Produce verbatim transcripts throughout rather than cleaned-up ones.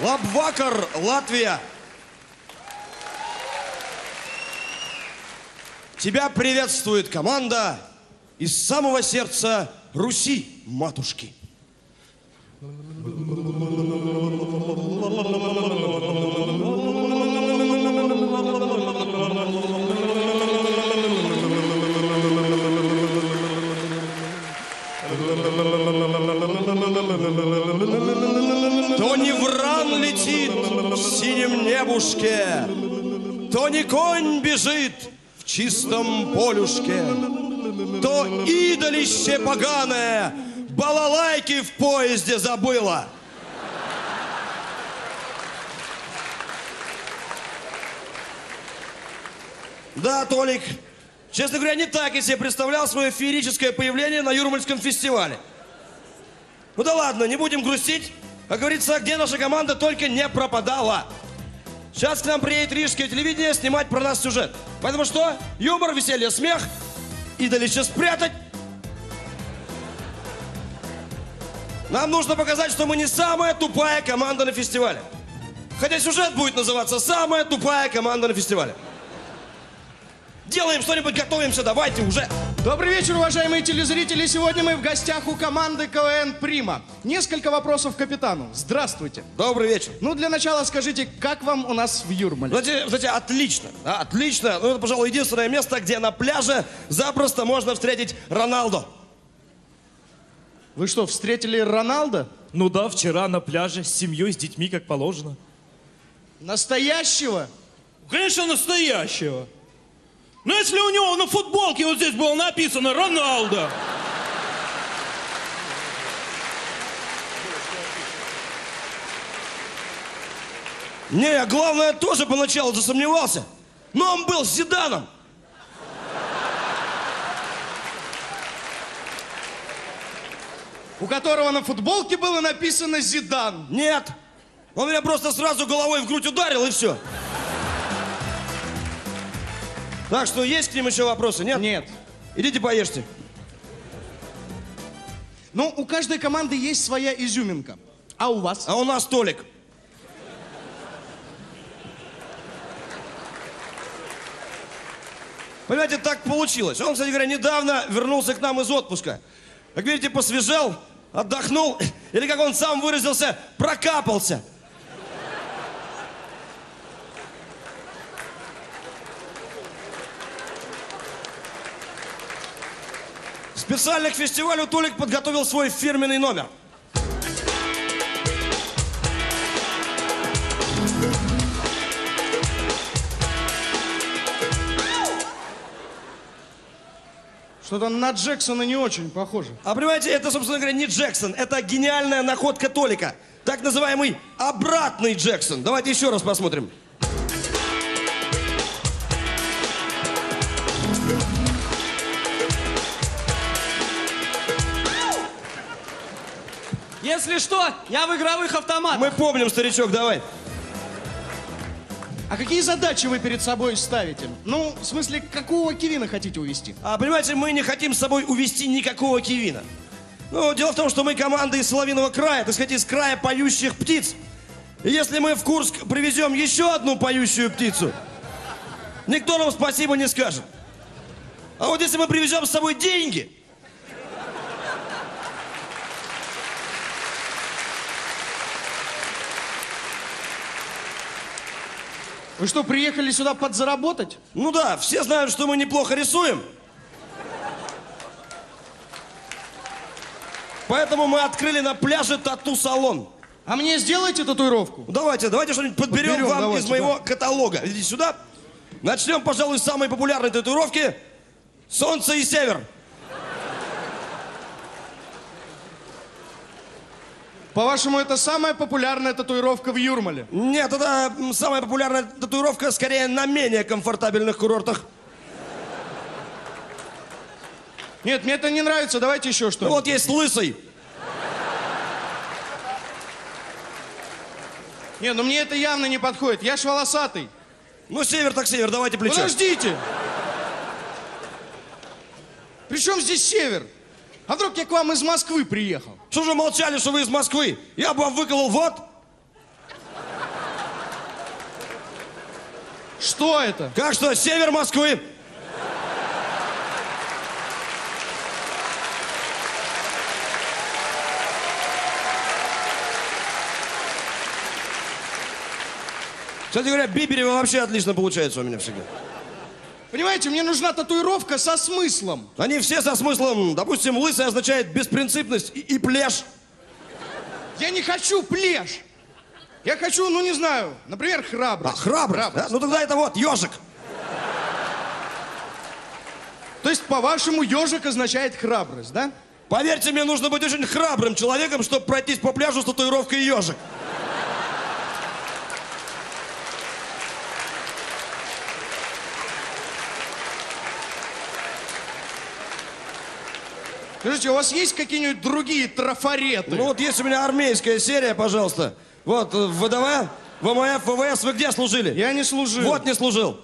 Лабвакар, Латвия. Тебя приветствует команда из самого сердца Руси, матушки. То невран летит в синем небушке, то не конь бежит в чистом полюшке, то идолище поганое балалайки в поезде забыло. Да, Толик, честно говоря, не так я себе представлял свое феерическое появление на Юрмальском фестивале. Ну да ладно, не будем грустить. Как говорится, где наша команда только не пропадала. Сейчас к нам приедет Рижское телевидение снимать про нас сюжет. Поэтому что? Юмор, веселье, смех. Идолище спрятать. Нам нужно показать, что мы не самая тупая команда на фестивале. Хотя сюжет будет называться «Самая тупая команда на фестивале». Делаем что-нибудь, готовимся, давайте уже. Добрый вечер, уважаемые телезрители. Сегодня мы в гостях у команды КВН «Прима». Несколько вопросов к капитану. Здравствуйте. Добрый вечер. Ну, для начала скажите, как вам у нас в Юрмале? Знаете, знаете отлично. Да, отлично. Ну, это, пожалуй, единственное место, где на пляже запросто можно встретить Роналдо. Вы что, встретили Роналдо? Ну да, вчера на пляже с семьей, с детьми, как положено. Настоящего? Конечно, настоящего. Но если у него на футболке вот здесь было написано «Роналдо». Не, главное, тоже поначалу засомневался. Но он был с Зиданом. У которого на футболке было написано «Зидан». Нет. Он меня просто сразу головой в грудь ударил, и все. Так что есть к ним еще вопросы, нет? Нет. Идите поешьте. Ну, у каждой команды есть своя изюминка. А у вас? А у нас Толик. Понимаете, так получилось. Он, кстати говоря, недавно вернулся к нам из отпуска. Как видите, посвежел, отдохнул, или, как он сам выразился, прокапался. Специально к фестивалю Толик подготовил свой фирменный номер. Что-то на Джексона не очень похоже. А понимаете, это, собственно говоря, не Джексон. Это гениальная находка Толика. Так называемый обратный Джексон. Давайте еще раз посмотрим. Если что, я в игровых автоматах. Мы помним, старичок, давай. А какие задачи вы перед собой ставите? Ну, в смысле, какого кивина хотите увести? А, понимаете, мы не хотим с собой увести никакого кивина. Ну, дело в том, что мы команда из Соловиного края, так сказать, из края поющих птиц. И если мы в Курск привезем еще одну поющую птицу, никто нам спасибо не скажет. А вот если мы привезем с собой деньги... Вы что, приехали сюда подзаработать? Ну да, все знают, что мы неплохо рисуем. Поэтому мы открыли на пляже тату-салон. А мне сделайте татуировку? Давайте, давайте что-нибудь подберем, подберем вам давайте, из моего да. каталога. Идите сюда. Начнем, пожалуй, с самой популярной татуировки. Солнце и север. По-вашему, это самая популярная татуировка в Юрмале? Нет, это самая популярная татуировка, скорее, на менее комфортабельных курортах. Нет, мне это не нравится, давайте еще что-нибудь. Ну вот есть лысый. Не, ну мне это явно не подходит, я ж волосатый. Ну север так север, давайте плечо. Подождите! При чем здесь север? А вдруг я к вам из Москвы приехал? Что же молчали, что вы из Москвы? Я бы вам выколол вот. Что это? Как что? Север Москвы. Кстати говоря, Биберева вообще отлично получается у меня всегда. Понимаете, мне нужна татуировка со смыслом. Они все со смыслом. Допустим, лысый означает беспринципность и, и плешь. Я не хочу плешь. Я хочу, ну не знаю, например, храбрость. А, храбрость, храбрость. Да? Ну тогда это вот ежик. То есть, по-вашему, ежик означает храбрость, да? Поверьте, мне нужно быть очень храбрым человеком, чтобы пройтись по пляжу с татуировкой ежик. Скажите, у вас есть какие-нибудь другие трафареты? Ну вот есть у меня армейская серия, пожалуйста. Вот, вэ дэ вэ, вэ эм эф, вэ вэ эс. Вы где служили? Я не служил. Вот не служил.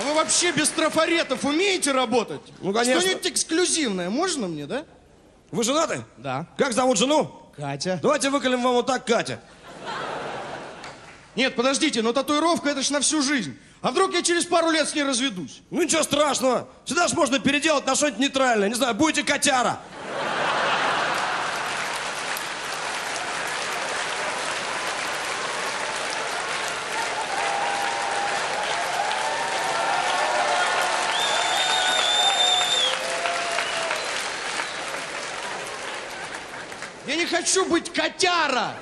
А вы вообще без трафаретов умеете работать? Ну, конечно. Что-нибудь эксклюзивное можно мне, да? Вы женаты? Да. Как зовут жену? Катя. Давайте выколем вам вот так, Катя. Нет, подождите, но татуировка это ж на всю жизнь. А вдруг я через пару лет с ней разведусь? Ну ничего страшного. Всегда ж можно переделать на что-нибудь нейтральное. Не знаю, будете котяра. Я не хочу быть котяра.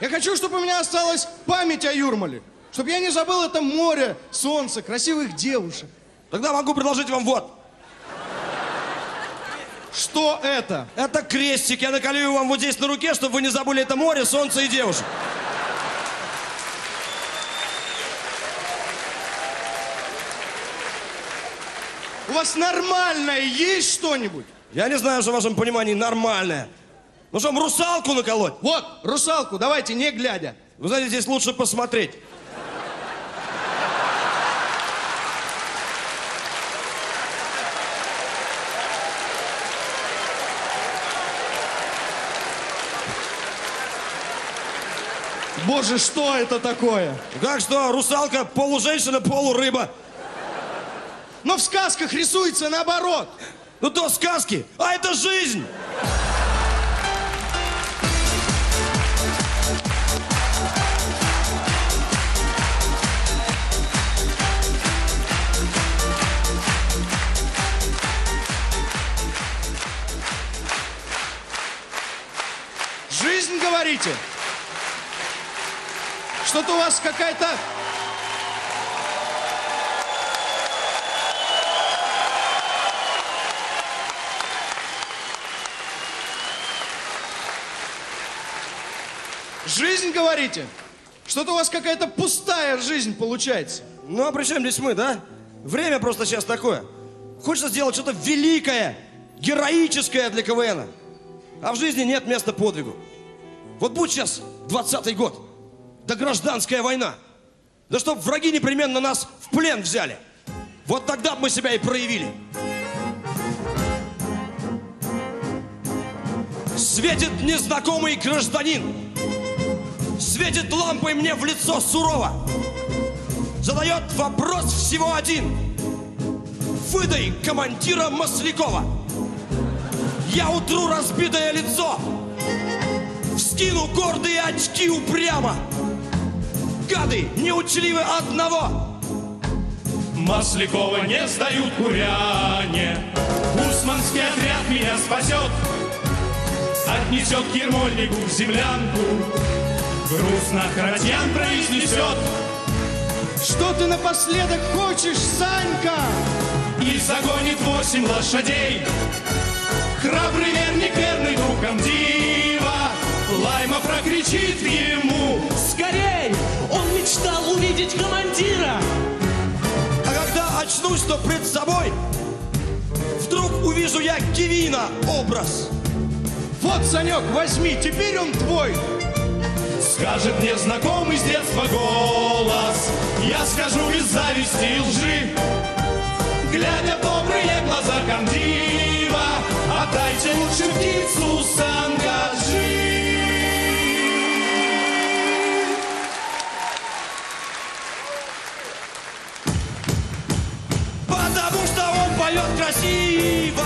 Я хочу, чтобы у меня осталась память о Юрмале. Чтобы я не забыл это море, солнце, красивых девушек. Тогда могу предложить вам вот. Что это? Это крестик. Я наколю вам вот здесь на руке, чтобы вы не забыли это море, солнце и девушек. У вас нормальное есть что-нибудь? Я не знаю, что в вашем понимании нормальное. Ну что, русалку наколоть? Вот, русалку, давайте, не глядя. Вы знаете, здесь лучше посмотреть. Боже, что это такое? Как что, русалка, полуженщина, полурыба. Но в сказках рисуется наоборот. Ну то сказки, а это жизнь. Жизнь, говорите? Что-то у вас какая-то... Жизнь, говорите? Что-то у вас какая-то пустая жизнь получается. Ну, а при чем здесь мы, да? Время просто сейчас такое. Хочется сделать что-то великое, героическое для ка вэ эна. А в жизни нет места подвигу. Вот будь сейчас двадцатый год, да гражданская война, да чтоб враги непременно нас в плен взяли. Вот тогда бы мы себя и проявили. Светит незнакомый гражданин, светит лампой мне в лицо сурово, задает вопрос всего один: выдай командира Маслякова. Я утру разбитое лицо, вскину гордые очки упрямо. Гады не учли вы одного: Маслякова не сдают куряне. Усманский отряд меня спасет, отнесет к ермольнику в землянку, грустно Харатьян произнесет. Что ты напоследок хочешь, Санька? И загонит восемь лошадей храбрый верник, верный друг комдива. Лайма прокричит ему: скорей! Он мечтал увидеть командира. А когда очнусь, то пред собой вдруг увижу я Кивина образ. Вот, Санек, возьми, теперь он твой. Скажет мне знакомый с детства голос, я скажу без зависти и лжи, глядя в добрые глаза комдива. поет красиво.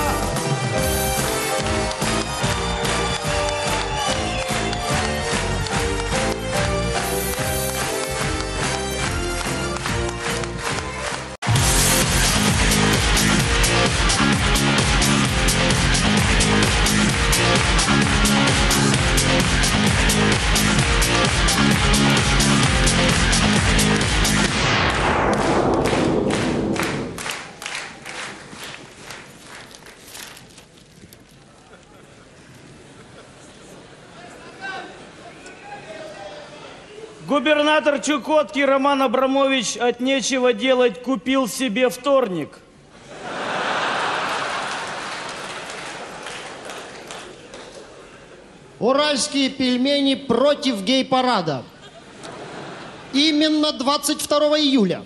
Губернатор Чукотки Роман Абрамович от нечего делать купил себе вторник. Уральские пельмени против гей-парада. Именно двадцать второго июля.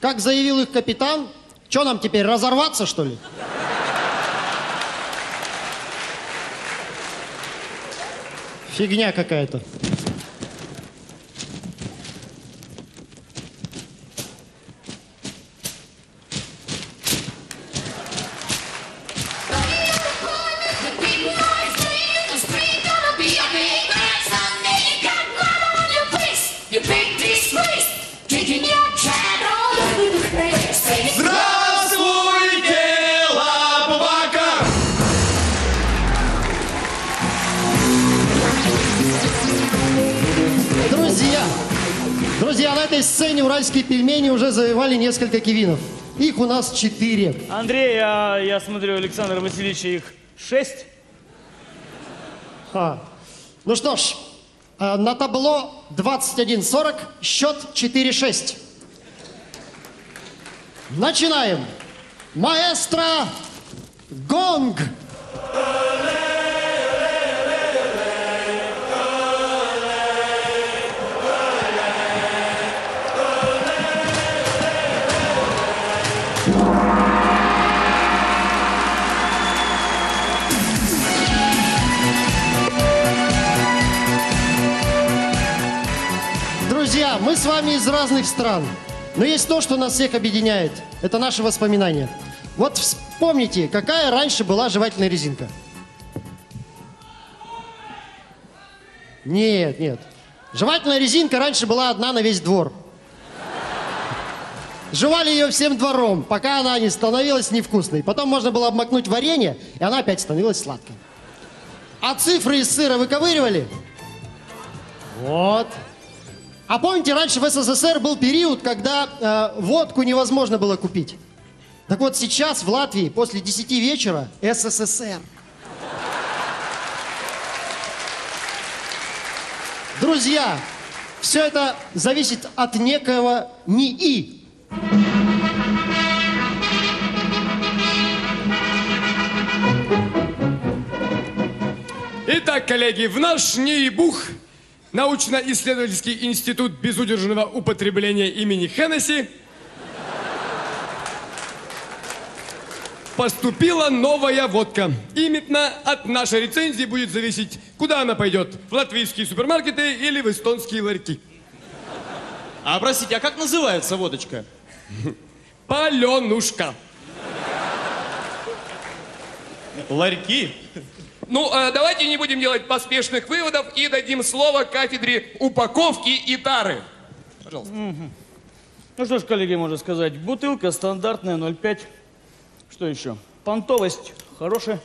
Как заявил их капитан, что нам теперь, разорваться, что ли? Фигня какая-то. Сцене уральские пельмени уже завоевали несколько кивинов. Их у нас четыре. Андрей, а я смотрю, Александр Васильевич, их шесть. А. Ну что ж, на табло двадцать один сорок, счет четыре шесть. Начинаем. Маэстро, гонг! Мы с вами из разных стран, но есть то, что нас всех объединяет. Это наши воспоминания. Вот вспомните, какая раньше была жевательная резинка. Нет, нет. Жевательная резинка раньше была одна на весь двор. Жевали ее всем двором, пока она не становилась невкусной. Потом можно было обмакнуть варенье, и она опять становилась сладкой. А цифры из сыра выковыривали? Вот. А помните, раньше в СССР был период, когда э, водку невозможно было купить. Так вот сейчас в Латвии после десяти вечера СССР. Друзья, все это зависит от некоего НИИ. Итак, коллеги, в наш НИИ-бух... Научно-исследовательский институт безудержного употребления имени Хеннесси поступила новая водка. Именно от нашей рецензии будет зависеть, куда она пойдет, в латвийские супермаркеты или в эстонские ларьки. А, простите, а как называется водочка? Паленушка. Ларьки? Ну, давайте не будем делать поспешных выводов и дадим слово кафедре упаковки и тары. Пожалуйста. Угу. Ну что ж, коллеги, можно сказать, бутылка стандартная ноль пять. Что еще? Понтовость хорошая.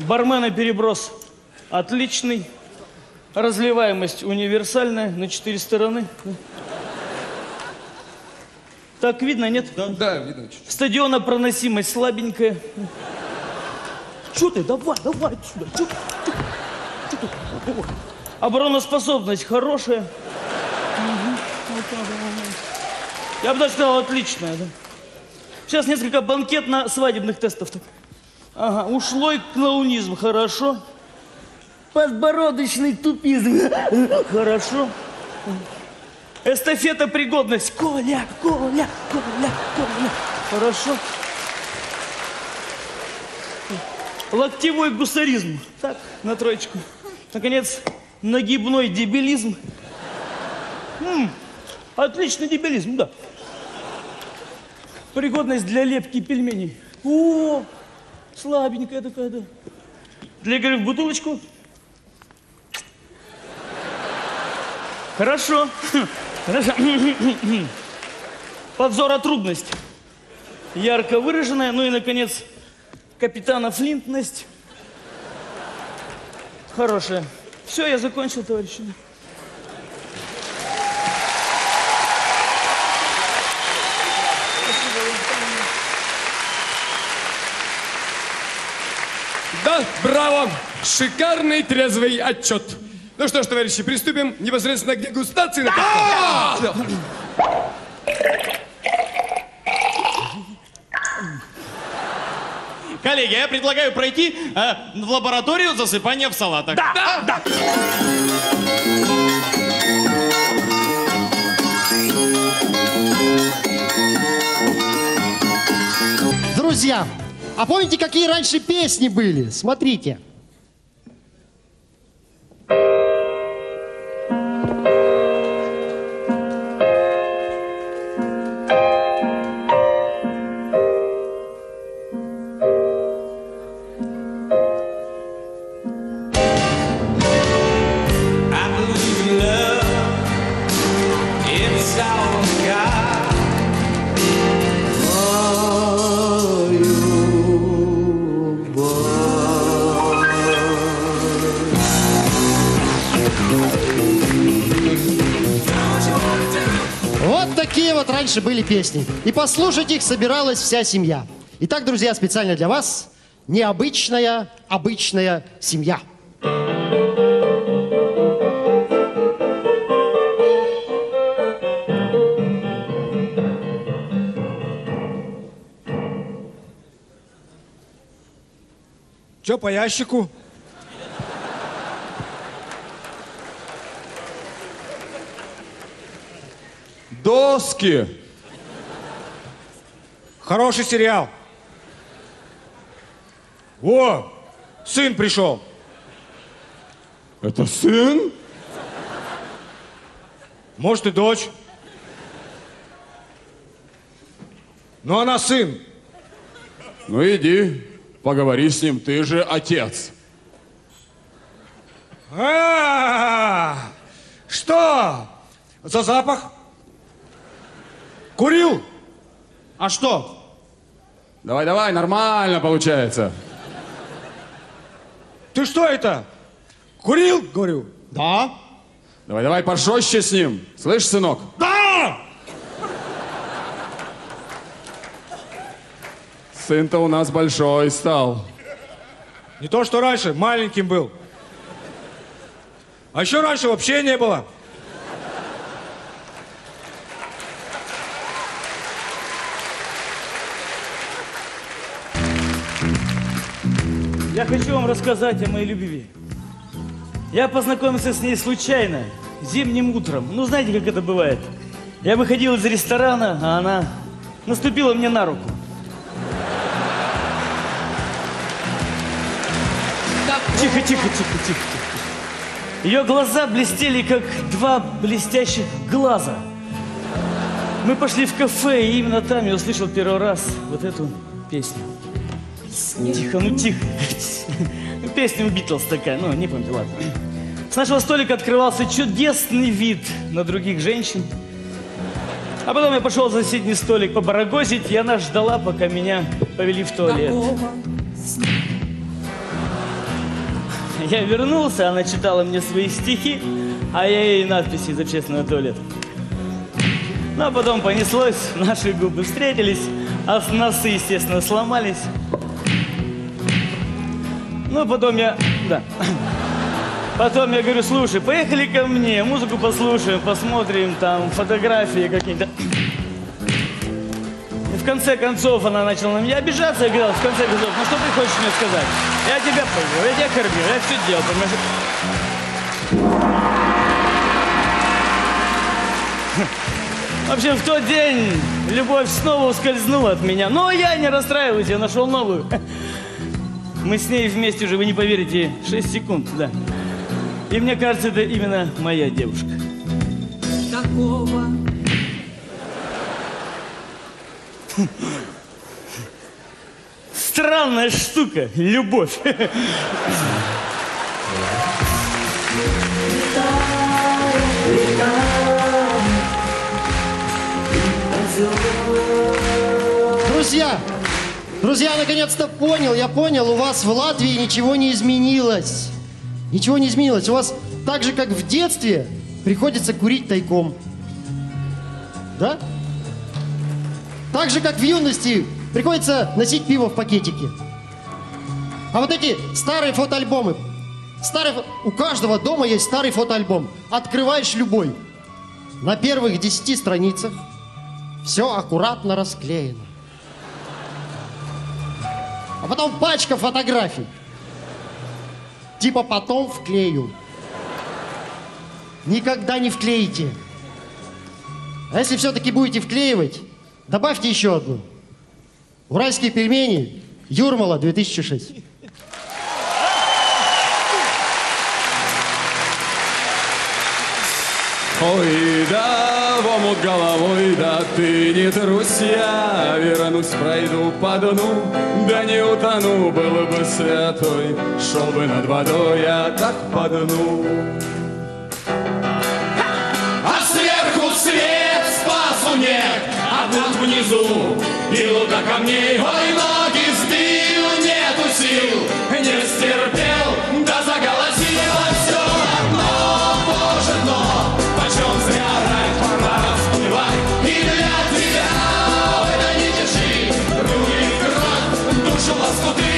Бармена переброс отличный. Разливаемость универсальная на четыре стороны. Так видно, нет? Да, да, видно. Стадиона проносимость слабенькая. Чё ты? Давай, давай отсюда. Чё, чё, чё ты? Давай. Обороноспособность хорошая. Угу. Я бы даже сказал, отличная. Да? Сейчас несколько банкетно-свадебных тестов. Ага, ушлой клоунизм, хорошо. Подбородочный тупизм, хорошо. Эстафета пригодность. Коля, Коля, Коля, Коля. Хорошо. Локтевой гусаризм. Так, на троечку. Наконец, нагибной дебилизм. М-м, отличный дебилизм, да. Пригодность для лепки пельменей. О, слабенькая такая, да. Для игры в бутылочку. Хорошо. Хорошо. Подзора трудность. Ярко выраженная. Ну и, наконец, капитана Флинтность. Хорошая. Все, я закончил, товарищи. Да, браво! Шикарный трезвый отчет. Ну что ж, товарищи, приступим непосредственно к дегустации. Коллеги, я предлагаю пройти э, в лабораторию засыпания в салатах. Да, да, да. Друзья, а помните, какие раньше песни были? Смотрите. Раньше были песни, и послушать их собиралась вся семья. Итак, друзья, специально для вас необычная, обычная семья. Чё по ящику? Доски. Хороший сериал. О, сын пришел. Это сын? Может и дочь. Но она сын. Ну иди, поговори с ним, ты же отец. А-а-а! Что за запах? Курил? А что? Давай, давай, нормально получается. Ты что это? Курил? Говорю. Да. Давай, давай, пошёще с ним. Слышь, сынок? Да! Сын-то у нас большой стал. Не то, что раньше, маленьким был. А еще раньше вообще не было. Я хочу вам рассказать о моей любви. Я познакомился с ней случайно, зимним утром. Ну, знаете, как это бывает? Я выходил из ресторана, а она наступила мне на руку. Тихо, тихо, тихо, тихо, тихо. Ее глаза блестели, как два блестящих глаза. Мы пошли в кафе, и именно там я услышал первый раз вот эту песню. Тихо, ну тихо. Песня у Битлз такая, ну не помню, ладно. С нашего столика открывался чудесный вид на других женщин. А потом я пошел за соседний столик побарагозить, и она ждала, пока меня повели в туалет. Я вернулся, она читала мне свои стихи, а я ей надписи из общественного туалета. Ну а потом понеслось, наши губы встретились, а носы, естественно, сломались. Ну, потом я... Да. Потом я говорю, слушай, поехали ко мне, музыку послушаем, посмотрим, там, фотографии какие-то. И в конце концов она начала на меня обижаться, я говорил, в конце концов, ну что ты хочешь мне сказать? Я тебя понял, я тебя кормил, я все делал, понимаешь? В общем, в тот день любовь снова ускользнула от меня, но я не расстраиваюсь, я нашел новую. Мы с ней вместе уже, вы не поверите, шесть секунд, да. И мне кажется, это именно моя девушка. Такого. Странная штука, любовь. Друзья, друзья, наконец-то понял, я понял, у вас в Латвии ничего не изменилось. Ничего не изменилось. У вас так же, как в детстве, приходится курить тайком. Да? Так же, как в юности, приходится носить пиво в пакетике. А вот эти старые фотоальбомы. Старый, у каждого дома есть старый фотоальбом. Открываешь любой. На первых десяти страницах все аккуратно расклеено. А потом пачка фотографий. Типа потом вклею. Никогда не вклеите. А если все-таки будете вклеивать, добавьте еще одну. Уральские пельмени, Юрмала, две тысячи шесть. Ой, да, вомут головой, да ты не трусь, я вернусь, пройду по дну, да не утону, был бы святой, шел бы над водой, я так по дну. А сверху свет, спасу нет, а тут внизу бил до камней, ой, ноги сбил, нету сил, не стерпел, да заголосил, а все одно, боже, но. Почем зря рай, пора всплывай, и для тебя это не держи, руки в кровь, душу лоскуты.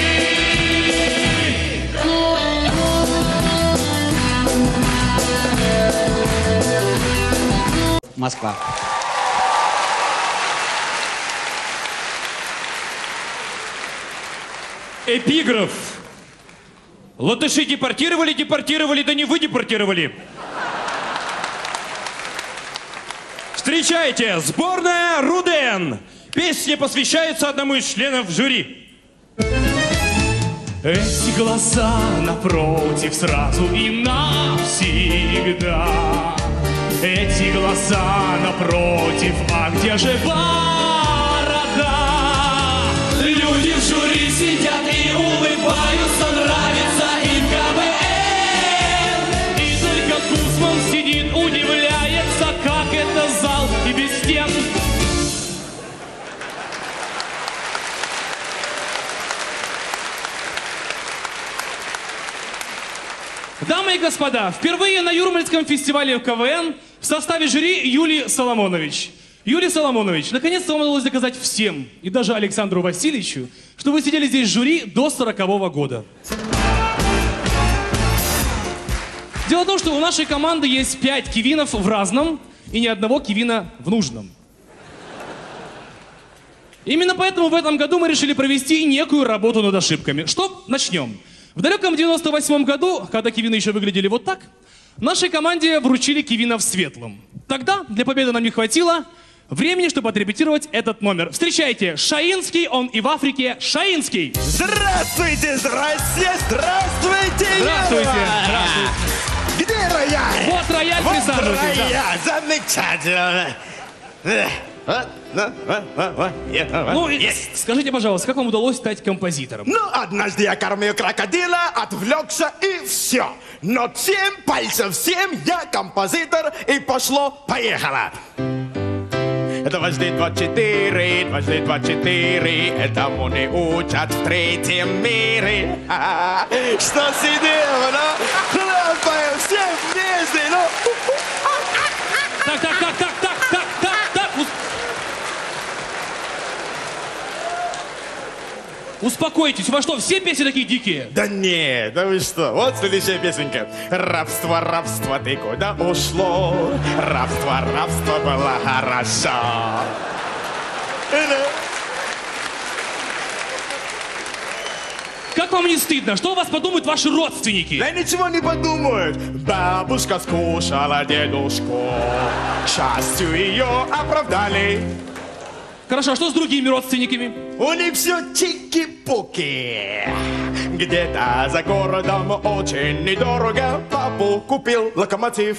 Москва. Эпиграф. Латыши депортировали, депортировали, да не вы депортировали. Встречайте, сборная РУДН. Песня посвящается одному из членов жюри. Эти глаза напротив сразу и навсегда. Эти глаза напротив, а где же борода? Люди в жюри сидят и улыбаются, нравится им КВН. И только Кусман сидит, удивляется, как это за... и без стен. Дамы и господа, впервые на Юрмальском фестивале в КВН в составе жюри Юлий Соломонович. Юлий Соломонович, наконец-то вам удалось доказать всем, и даже Александру Васильевичу, что вы сидели здесь в жюри до сорокового года. Дело в том, что у нашей команды есть пять кивинов в разном, и ни одного кивина в нужном. Именно поэтому в этом году мы решили провести некую работу над ошибками. Что? Начнем. В далеком девяносто восьмом году, когда кивины еще выглядели вот так, нашей команде вручили кивина в светлом. Тогда для победы нам не хватило времени, чтобы отрепетировать этот номер. Встречайте, Шаинский, он и в Африке Шаинский. Здравствуйте, здрасте, здравствуйте, здравствуйте, здравствуйте. Где рояль? Вот рояль, вот присаживайтесь. Рояль, да. Замечательно. Ну, есть. Скажите, пожалуйста, как вам удалось стать композитором? Ну, однажды я кормил крокодила, отвлекся и все. Но всем пальцев всем я композитор, и пошло-поехало. Дважды два четыре, дважды два четыре, этому не учат в третьем мире. Что сидел, ну, хлопаем все вместе, ну. Так, так, так, так, так, так, так, так. Успокойтесь, во что, все песни такие дикие? Да нет, да вы что, вот следующая песенка. Рабство, рабство, ты куда ушло? Рабство, рабство было хорошо. Как вам не стыдно? Что у вас подумают ваши родственники? Да ничего не подумают. Бабушка скушала дедушку. К счастью, ее оправдали. Хорошо, а что с другими родственниками? У них все чики-пуки. Где-то за городом очень недорого папу купил локомотив.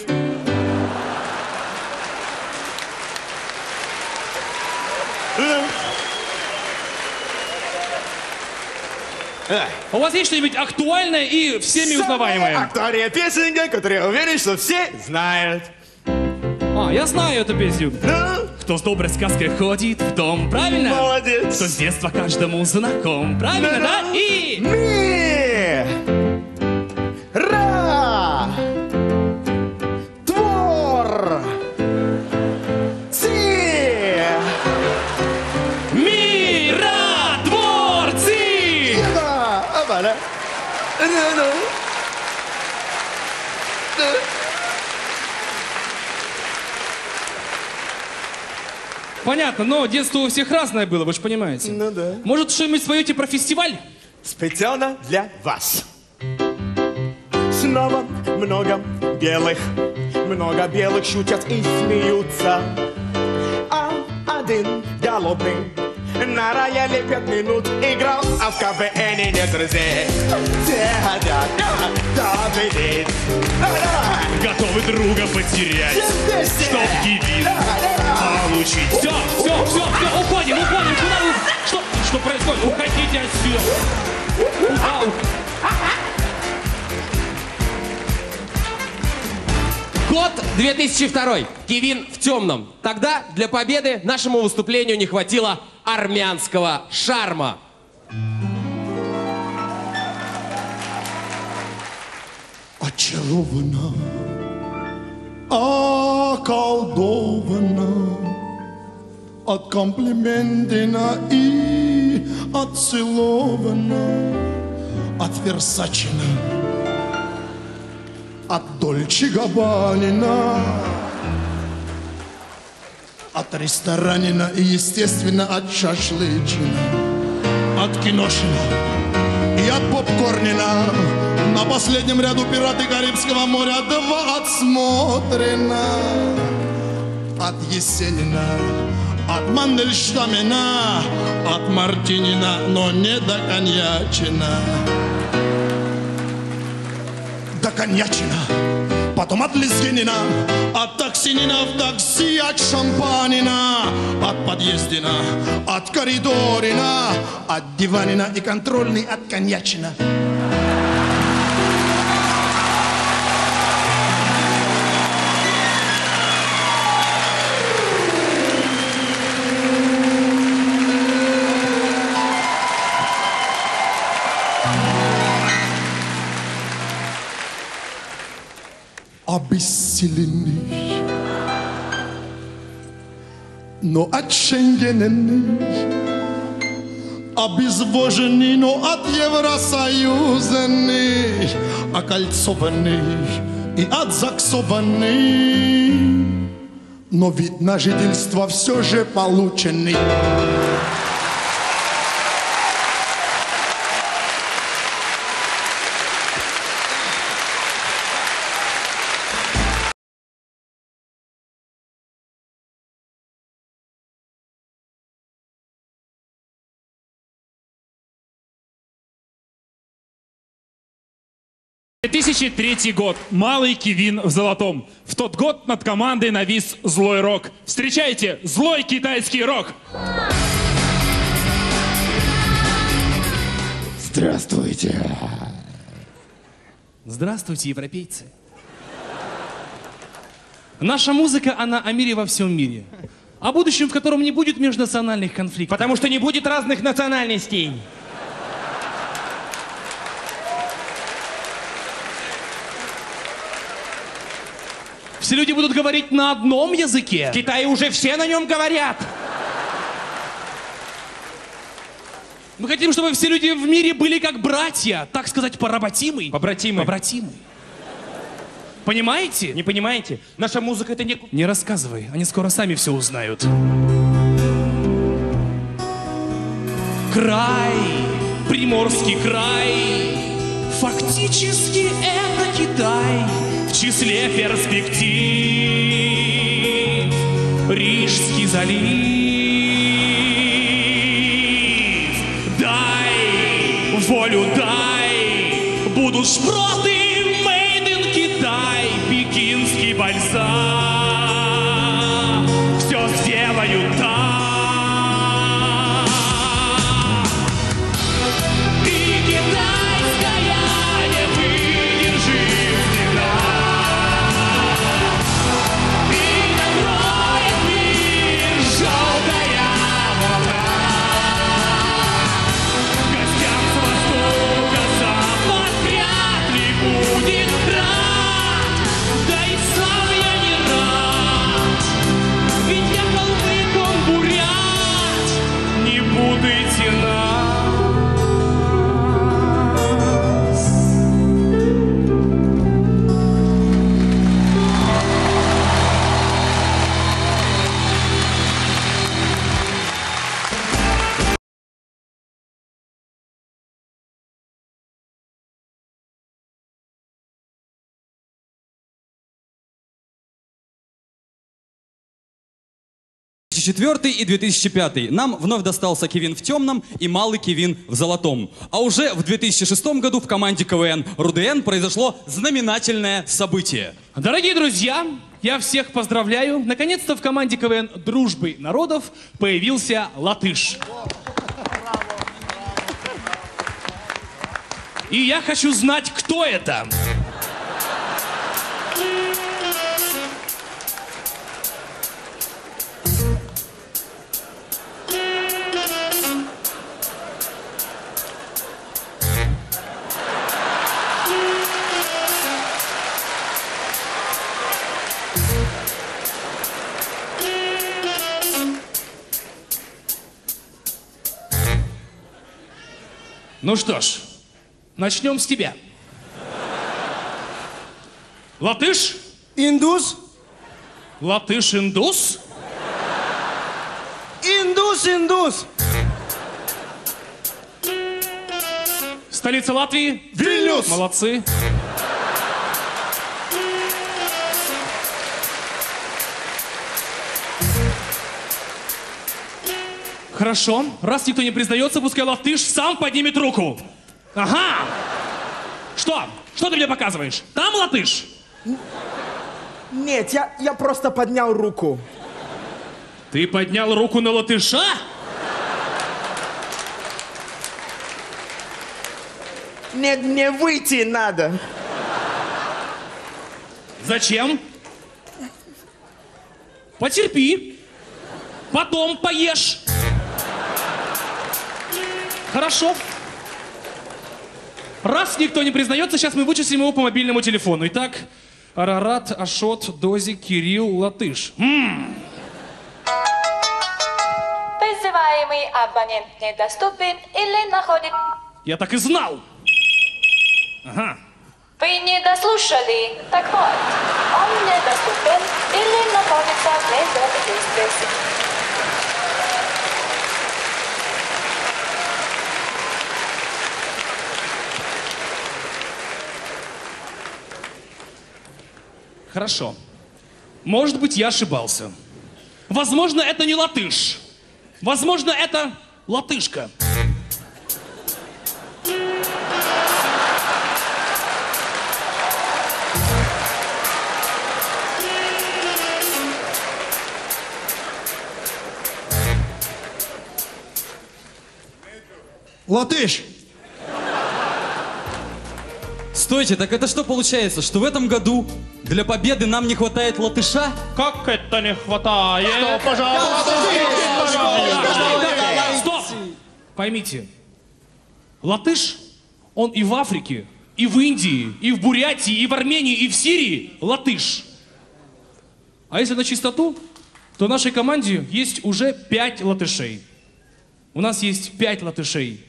У вас есть что-нибудь актуальное и всеми узнаваемое? Актуальная песенка, которую, я уверен, что все знают. А, я знаю эту песню. Кто с доброй сказкой ходит в дом, правильно? Молодец. Кто с детства каждому знаком, правильно, да? И... Ми! Ра! Твор! Ци! Ми! Ра! Твор! Ци! Опа-да! Понятно, но детство у всех разное было, вы же понимаете. Ну да. Может, что-нибудь споете про фестиваль? Специально для вас. Снова много белых, много белых шутят и смеются. А один голодный на рояле пять минут играл, а в КВН нет друзей. Все хотят победить, готовы друга потерять, чтоб девиз получить. Все, все, все, все, уходим, уходим, куда вы? Что, что происходит? Уходите отсюда. Куда? Год две тысячи второй. Кевин в темном. Тогда для победы нашему выступлению не хватило армянского шарма. Очарована, околдована от комплиментина и отцелована, от Версачина, от Дольче Габбана, от ресторанина и, естественно, от шашлычина, от киношина и от попкорнина. На последнем ряду «Пираты Карибского моря» два отсмотрена. От Есенина, от Мандельштамина, от Мартинина, но не до коньячина. До коньячина, потом от Лизгинина, от Токсинина в такси, от Шампанина, от Подъездина, от Коридорина, от Диванина и контрольный от коньячина. Обессиленный, но отчененный, обезвоженный, но от Евросоюзанный, окольцованный и отзаксованный, но вид на жительство все же полученный. две тысячи третий год. Малый Кевин в золотом. В тот год над командой навис злой рок. Встречайте, злой китайский рок! Здравствуйте! Здравствуйте, европейцы! Наша музыка, она о мире во всем мире. О будущем, в котором не будет межнациональных конфликтов. Потому что не будет разных национальностей. Все люди будут говорить на одном языке. В Китае уже все на нем говорят. Мы хотим, чтобы все люди в мире были как братья, так сказать, поработимы. Побратимы. Побратимы. Понимаете? Не понимаете? Наша музыка это не... Не рассказывай, они скоро сами все узнают. Край, Приморский край, фактически это Китай. В числе перспектив Рижский залив. Дай, волю дай, будут шпроты made in Китай, пекинский бальзам, все сделают там. две тысячи четвёртый и две тысячи пятый нам вновь достался Кевин в темном и малый Кевин в золотом. А уже в две тысячи шестом году в команде КВН РУДН произошло знаменательное событие. Дорогие друзья, я всех поздравляю. Наконец-то в команде КВН «Дружбы народов» появился латыш. И я хочу знать, кто это. Ну что ж, начнем с тебя. Латыш? Индус? Латыш индус? Индус индус! Столица Латвии? Вильнюс! Молодцы! Хорошо. Раз никто не признается, пускай латыш сам поднимет руку. Ага! Что? Что ты мне показываешь? Там латыш? Нет, я, я просто поднял руку. Ты поднял руку на латыша? Нет, мне выйти надо. Зачем? Потерпи. Потом поешь. Хорошо. Раз никто не признается, сейчас мы вычислим его по мобильному телефону. Итак, Арарат, Ашот, Дози, Кирилл, Латыш. М-м. Призываемый абонент недоступен или находит... Я так и знал! Ага. Вы не дослушали. Так вот, он недоступен или находится вне зоны действия. Хорошо. Может быть, я ошибался. Возможно, это не латыш. Возможно, это латышка. Латыш! Стойте, так это что получается, что в этом году для победы нам не хватает латыша? Как это не хватает? Стоп, пожалуйста! Стоп! Поймите, латыш, он и в Африке, и в Индии, и в Бурятии, и в Армении, и в Сирии латыш. А если на чистоту, то в нашей команде есть уже пять латышей. У нас есть пять латышей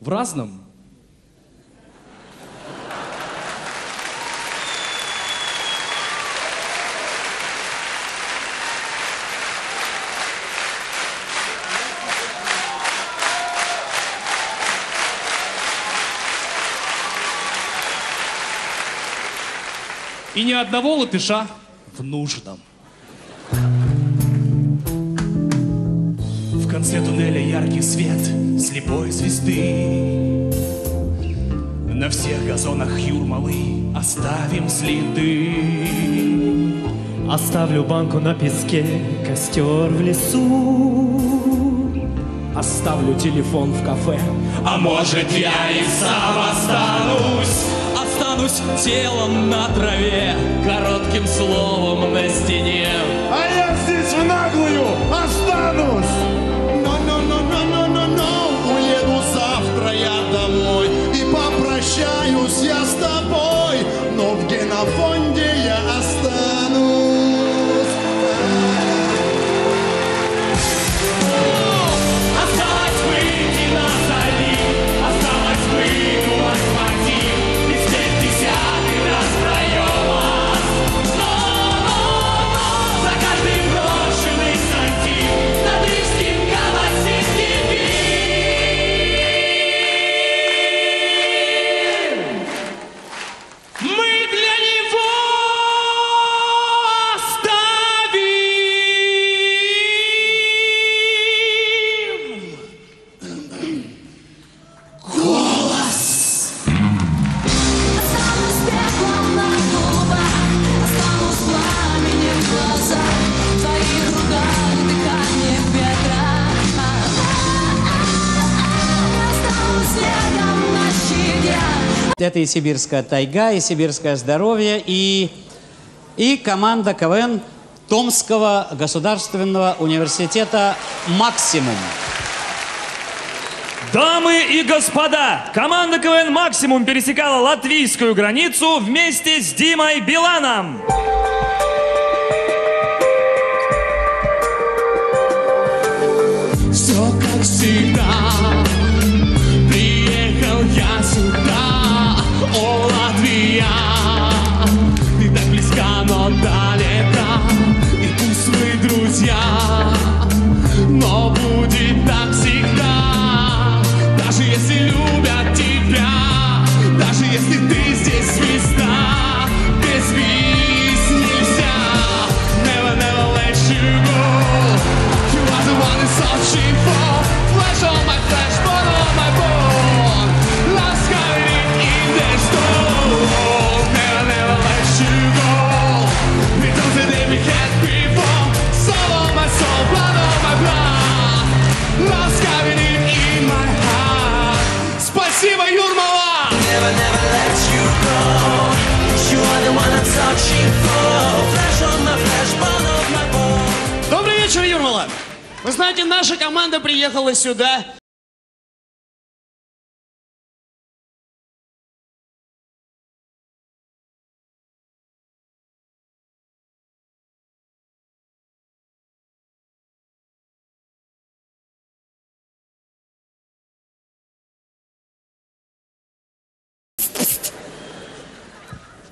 в разном. И ни одного латыша в нужном. В конце туннеля яркий свет слепой звезды. На всех газонах Юрмалы оставим следы. Оставлю банку на песке, костер в лесу. Оставлю телефон в кафе, а может я и сам останусь. Останусь телом на траве, коротким словом на стене. А я здесь в наглую останусь. Но-но-но-но-но-но-но, уеду завтра я домой и попрощаюсь я с тобой, но в генофонде я останусь. Это и сибирская тайга, и сибирское здоровье, и, и команда КВН Томского государственного университета «Максимум». Дамы и господа, команда КВН «Максимум» пересекала латвийскую границу вместе с Димой Биланом. Все как всегда, приехал я сюда, о, Латвия, ты так близка, но далека, и пусть вы друзья, но будет так всегда, даже если любят тебя, даже если ты здесь звезда, без виз нельзя, never, never let you go. One is all she for, flash on my flash, bone on my bone. Love's hiding in the storm. Never, never let you go. We don't say that we had before. Soul on my soul, blood on my blood. Love's hiding in my heart. Спасибо, Юрмала! Never, never let you go. You are the one I'm searching for. Flash on my flash, bone on my bone. Добрый вечер, Юрмала! Вы знаете, наша команда приехала сюда.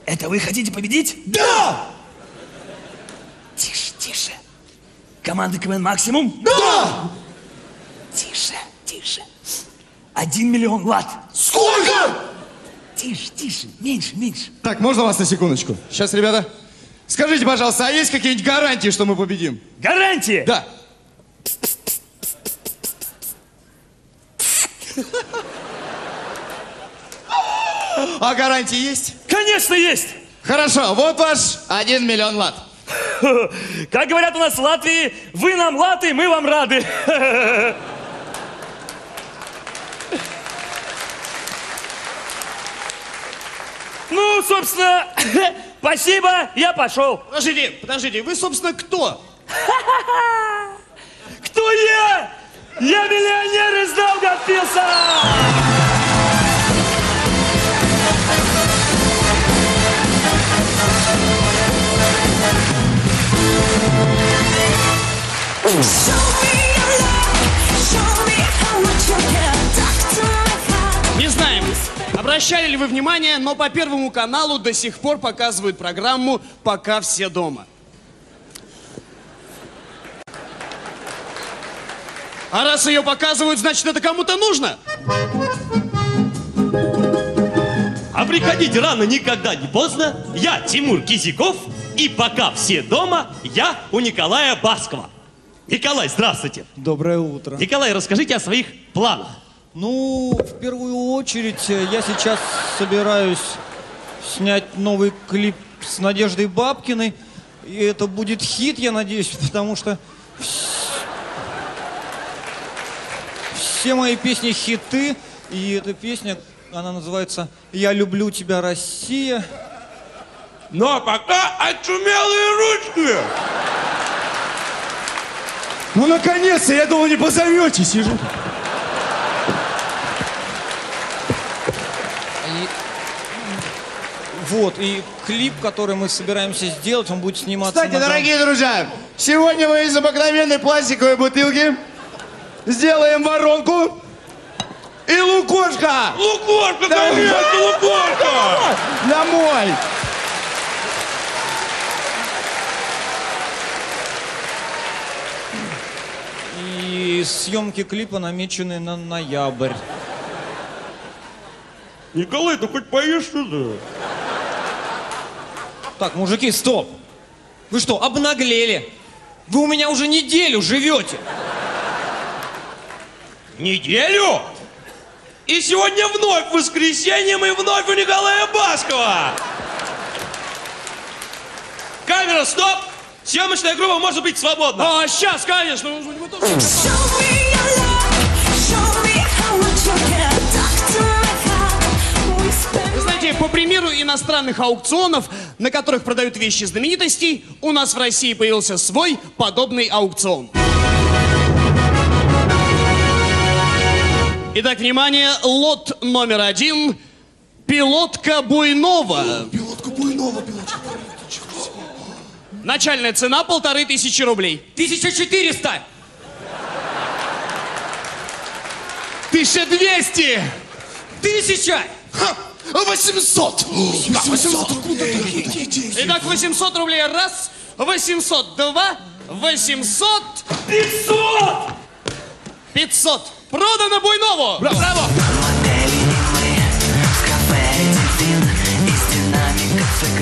Это вы хотите победить? Да! Тише, тише. Команда КВН «Максимум»? Да! Тише, тише. Один миллион лат. Сколько? Тише, тише. Меньше, меньше. Так, можно вас на секундочку? Сейчас, ребята. Скажите, пожалуйста, а есть какие-нибудь гарантии, что мы победим? Гарантии? Да. А гарантии есть? Конечно, есть. Хорошо, вот ваш один миллион лат. Как говорят у нас в Латвии, вы нам латы, мы вам рады. Ну, собственно, спасибо, я пошел. Подождите, подождите, вы, собственно, кто? Кто я? Я миллионер из Даугавпилса! Не знаем, обращали ли вы внимание, но по Первому каналу до сих пор показывают программу «Пока все дома». А раз ее показывают, значит, это кому-то нужно. А приходить рано никогда не поздно. Я Тимур Кизяков, и пока все дома, я у Николая Баскова. Николай, здравствуйте. Доброе утро. Николай, расскажите о своих планах. Ну, в первую очередь, я сейчас собираюсь снять новый клип с Надеждой Бабкиной. И это будет хит, я надеюсь, потому что все мои песни хиты. И эта песня, она называется «Я люблю тебя, Россия». Но пока очумелые ручки. Ну, наконец-то! Я думал, не позовете, сижу. И... Вот, и клип, который мы собираемся сделать, он будет сниматься... Кстати, на... дорогие друзья, сегодня мы из обыкновенной пластиковой бутылки сделаем воронку и лукошка! Лукошка, да, конечно, да, лукошка! Да, домой! И съемки клипа намечены на ноябрь. Николай, ты хоть поешь сюда? Так, мужики, стоп! Вы что, обнаглели? Вы у меня уже неделю живете! Неделю? И сегодня вновь воскресенье, мы вновь у Николая Баскова! Камера, стоп! Съемочная группа может быть свободна. А, сейчас, конечно. Вы иностранных аукционов, на которых продают вещи знаменитостей, у нас в России появился свой подобный аукцион. Итак, внимание, лот номер один. Пилотка Буйнова. О, пилотка Буйнова, пилотка. Начальная цена полторы тысячи рублей. тысяча четыреста. тысяча двести. Тысяча. восемьсот. восемьсот. Итак, восемьсот рублей. Раз. восемьсот. Два. восемьсот. пятьсот. пятьсот. Продано Буйнову! Браво! Браво!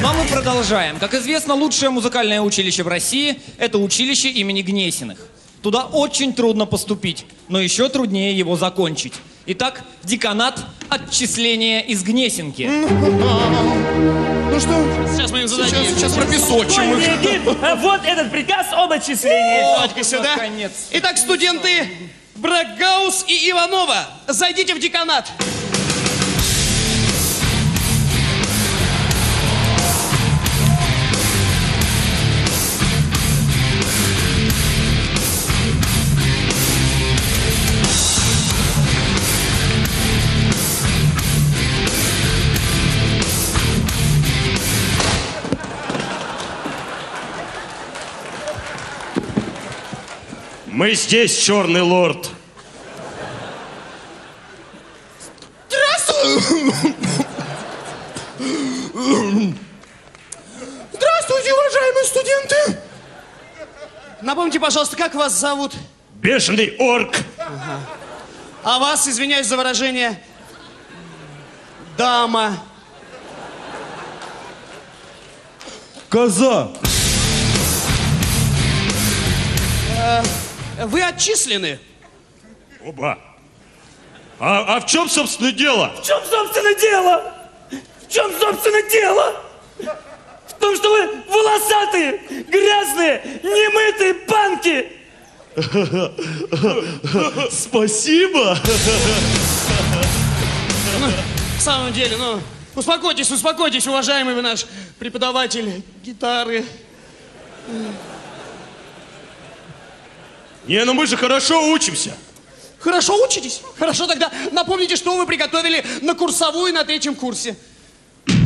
Но мы продолжаем. Как известно, лучшее музыкальное училище в России – это училище имени Гнесиных. Туда очень трудно поступить, но еще труднее его закончить. Итак, деканат отчисления из Гнесинки. Ну что? Сейчас мы им зададим. Сейчас, сейчас пропесочим. Вот этот приказ об отчислении. Сюда. Итак, студенты... Брагаус и Иванова, зайдите в деканат. Мы здесь, черный лорд. Здравствуйте. Здравствуйте, уважаемые студенты. Напомните, пожалуйста, как вас зовут? Бешеный орк. Ага. А вас, извиняюсь за выражение, дама. Коза. А... Вы отчислены. Оба. А, а в чем, собственно, дело? В чем, собственно, дело? В чем, собственно, дело? В том, что вы волосатые, грязные, немытые панки. Спасибо. Ну, в самом деле, ну, успокойтесь, успокойтесь, уважаемый вы наш преподаватель гитары. Не, ну мы же хорошо учимся. Хорошо учитесь? Хорошо, тогда напомните, что вы приготовили на курсовую на третьем курсе. Нет,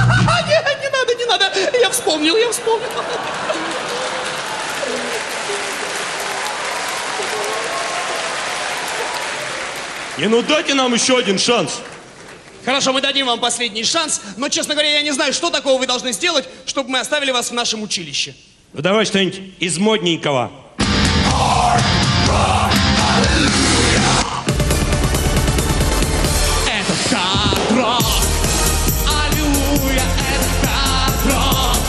не надо, не надо. Я вспомнил, я вспомнил. Не, ну дайте нам еще один шанс. Хорошо, мы дадим вам последний шанс, но, честно говоря, я не знаю, что такого вы должны сделать, чтобы мы оставили вас в нашем училище. Ну давай что-нибудь из модненького. Это кадрос. Аллилуйя, это кадрос.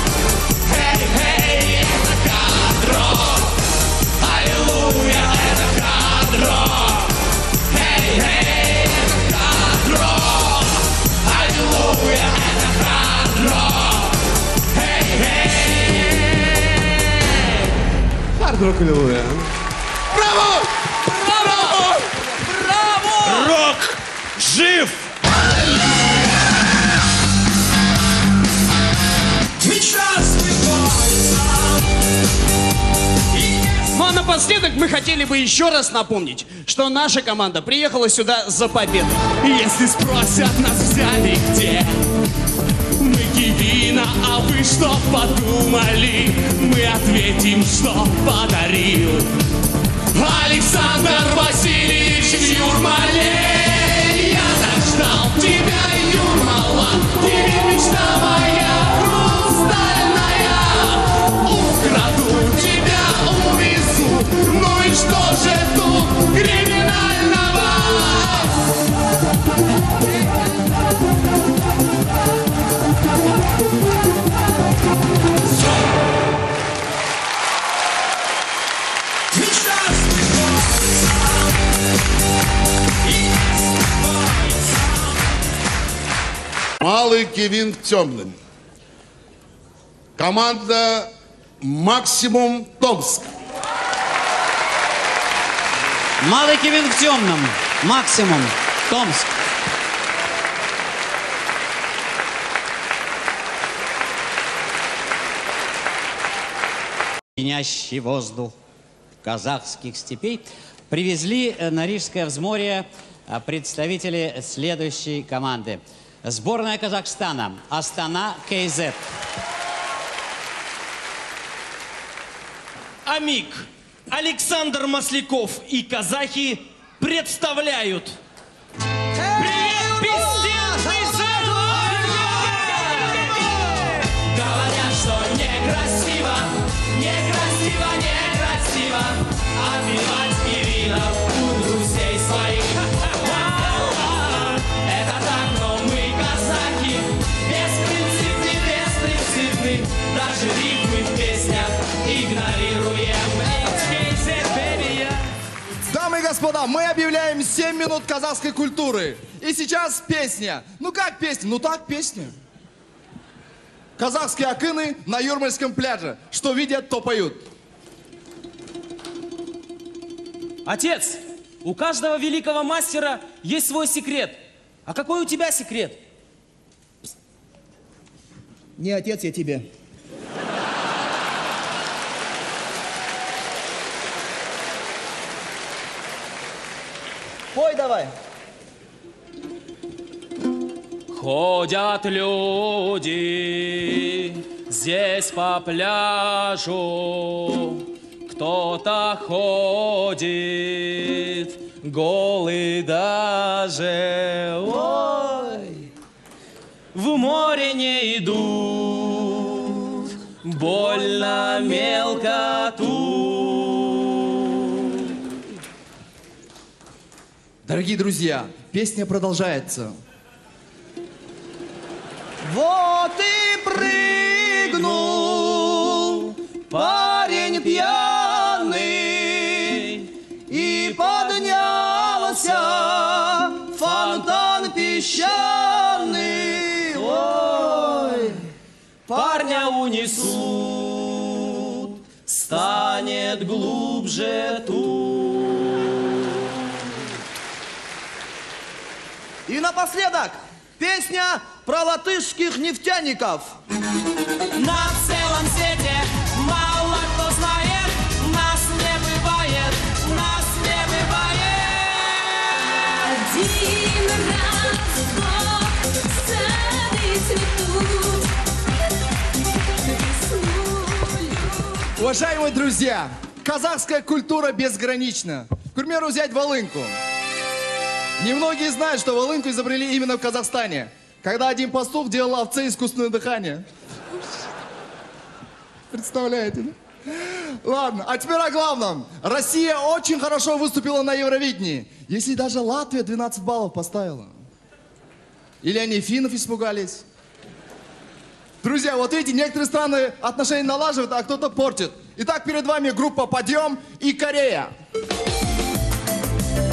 Хей, хей, это кадрос. Аллилуйя, это кадрос. Хей, хей, это кадрос. Хард-рок или луя? Браво! Браво! Браво! Рок жив! Ну а напоследок мы хотели бы еще раз напомнить, что наша команда приехала сюда за победу. Если спросят нас, взяли где? Мы Кивина, а вы что подумали? Мы ответим, что подарил Александр Васильевич в Юрмале. Я так ждал тебя, Юрмала, ты мечта моя хрустальная. Украду тебя, увезу, ну и что же тут криминального? Малый Кевин Темный. Команда «Максимум» Томск. Малый Кивин в темном. Максимум. Томск. Пьянящий воздух казахских степей привезли на Рижское взморье представители следующей команды. Сборная Казахстана. Астана КЗ. Амик, Александр Масляков и казахи представляют. Привет, бесстенный зэт! Говорят, что некрасиво, некрасиво, некрасиво отбивать героинов у друзей своих. Это так, но мы казахи, беспринципны, беспринципны, даже рифмы в песнях игнорируем. Дамы и господа, мы объявляем семь минут казахской культуры. И сейчас песня. Ну как песня? Ну так песня. Казахские акыны на юрмальском пляже. Что видят, то поют. Отец, у каждого великого мастера есть свой секрет. А какой у тебя секрет? Не отец, я тебе. Пой давай. Ходят люди здесь по пляжу, кто-то ходит голый даже. Ой, в море не идут, больно мелко тут. Дорогие друзья, песня продолжается. Вот и прыгнул парень пьяный, и поднялся фонтан песчаный. Ой, парня унесут, станет глубже тут. И напоследок песня про латышских нефтяников. На целом свете мало кто знает, нас не бывает, нас не бывает. Один раз в год сады цветут, весну любят. Уважаемые друзья, казахская культура безгранична. К примеру, взять волынку. Немногие знают, что волынку изобрели именно в Казахстане, когда один пастух делал овце искусственное дыхание. Представляете, да? Ладно, а теперь о главном. Россия очень хорошо выступила на Евровидении, если даже Латвия двенадцать баллов поставила. Или они финнов испугались. Друзья, вот видите, некоторые страны отношения налаживают, а кто-то портит. Итак, перед вами группа «Подъем» и Корея.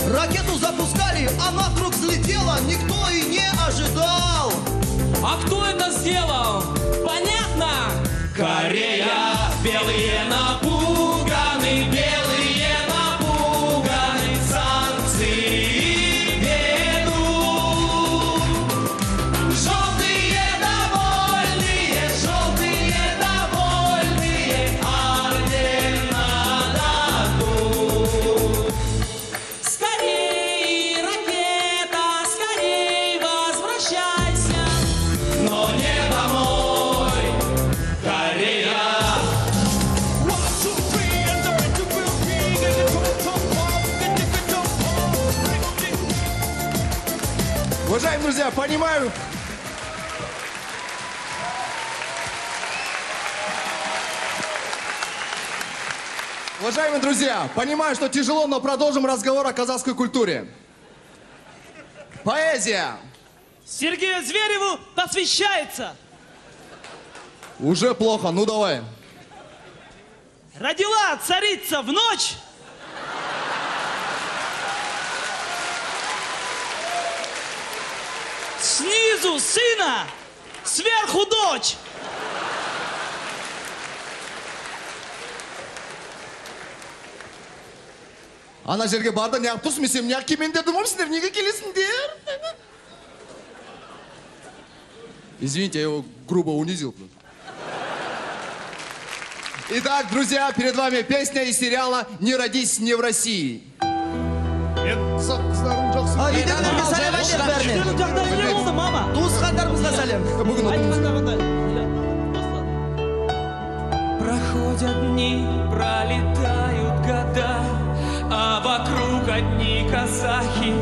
Ракету запускали, она вдруг взлетела, никто и не ожидал. А кто это сделал? Понятно? Корея, белые напуганы, белые напуганы, санкции ведут. Желтые довольные, желтые довольные, орден нададут. Уважаемые друзья, понимаю... Уважаемые друзья, понимаю, что тяжело, но продолжим разговор о казахской культуре. Поэзия. Сергею Звереву посвящается. Уже плохо, ну давай. Родила царица в ночь. Снизу сына, сверху дочь. Ана жерге барда неғып тұрсың, мен сен неғып кемендердім ол, сендер неге келесіңдер? Извините, я его грубо унизил. Итак, друзья, перед вами песня из сериала «Не родись не в России». Проходят дни, пролетают года, а вокруг одни казахи.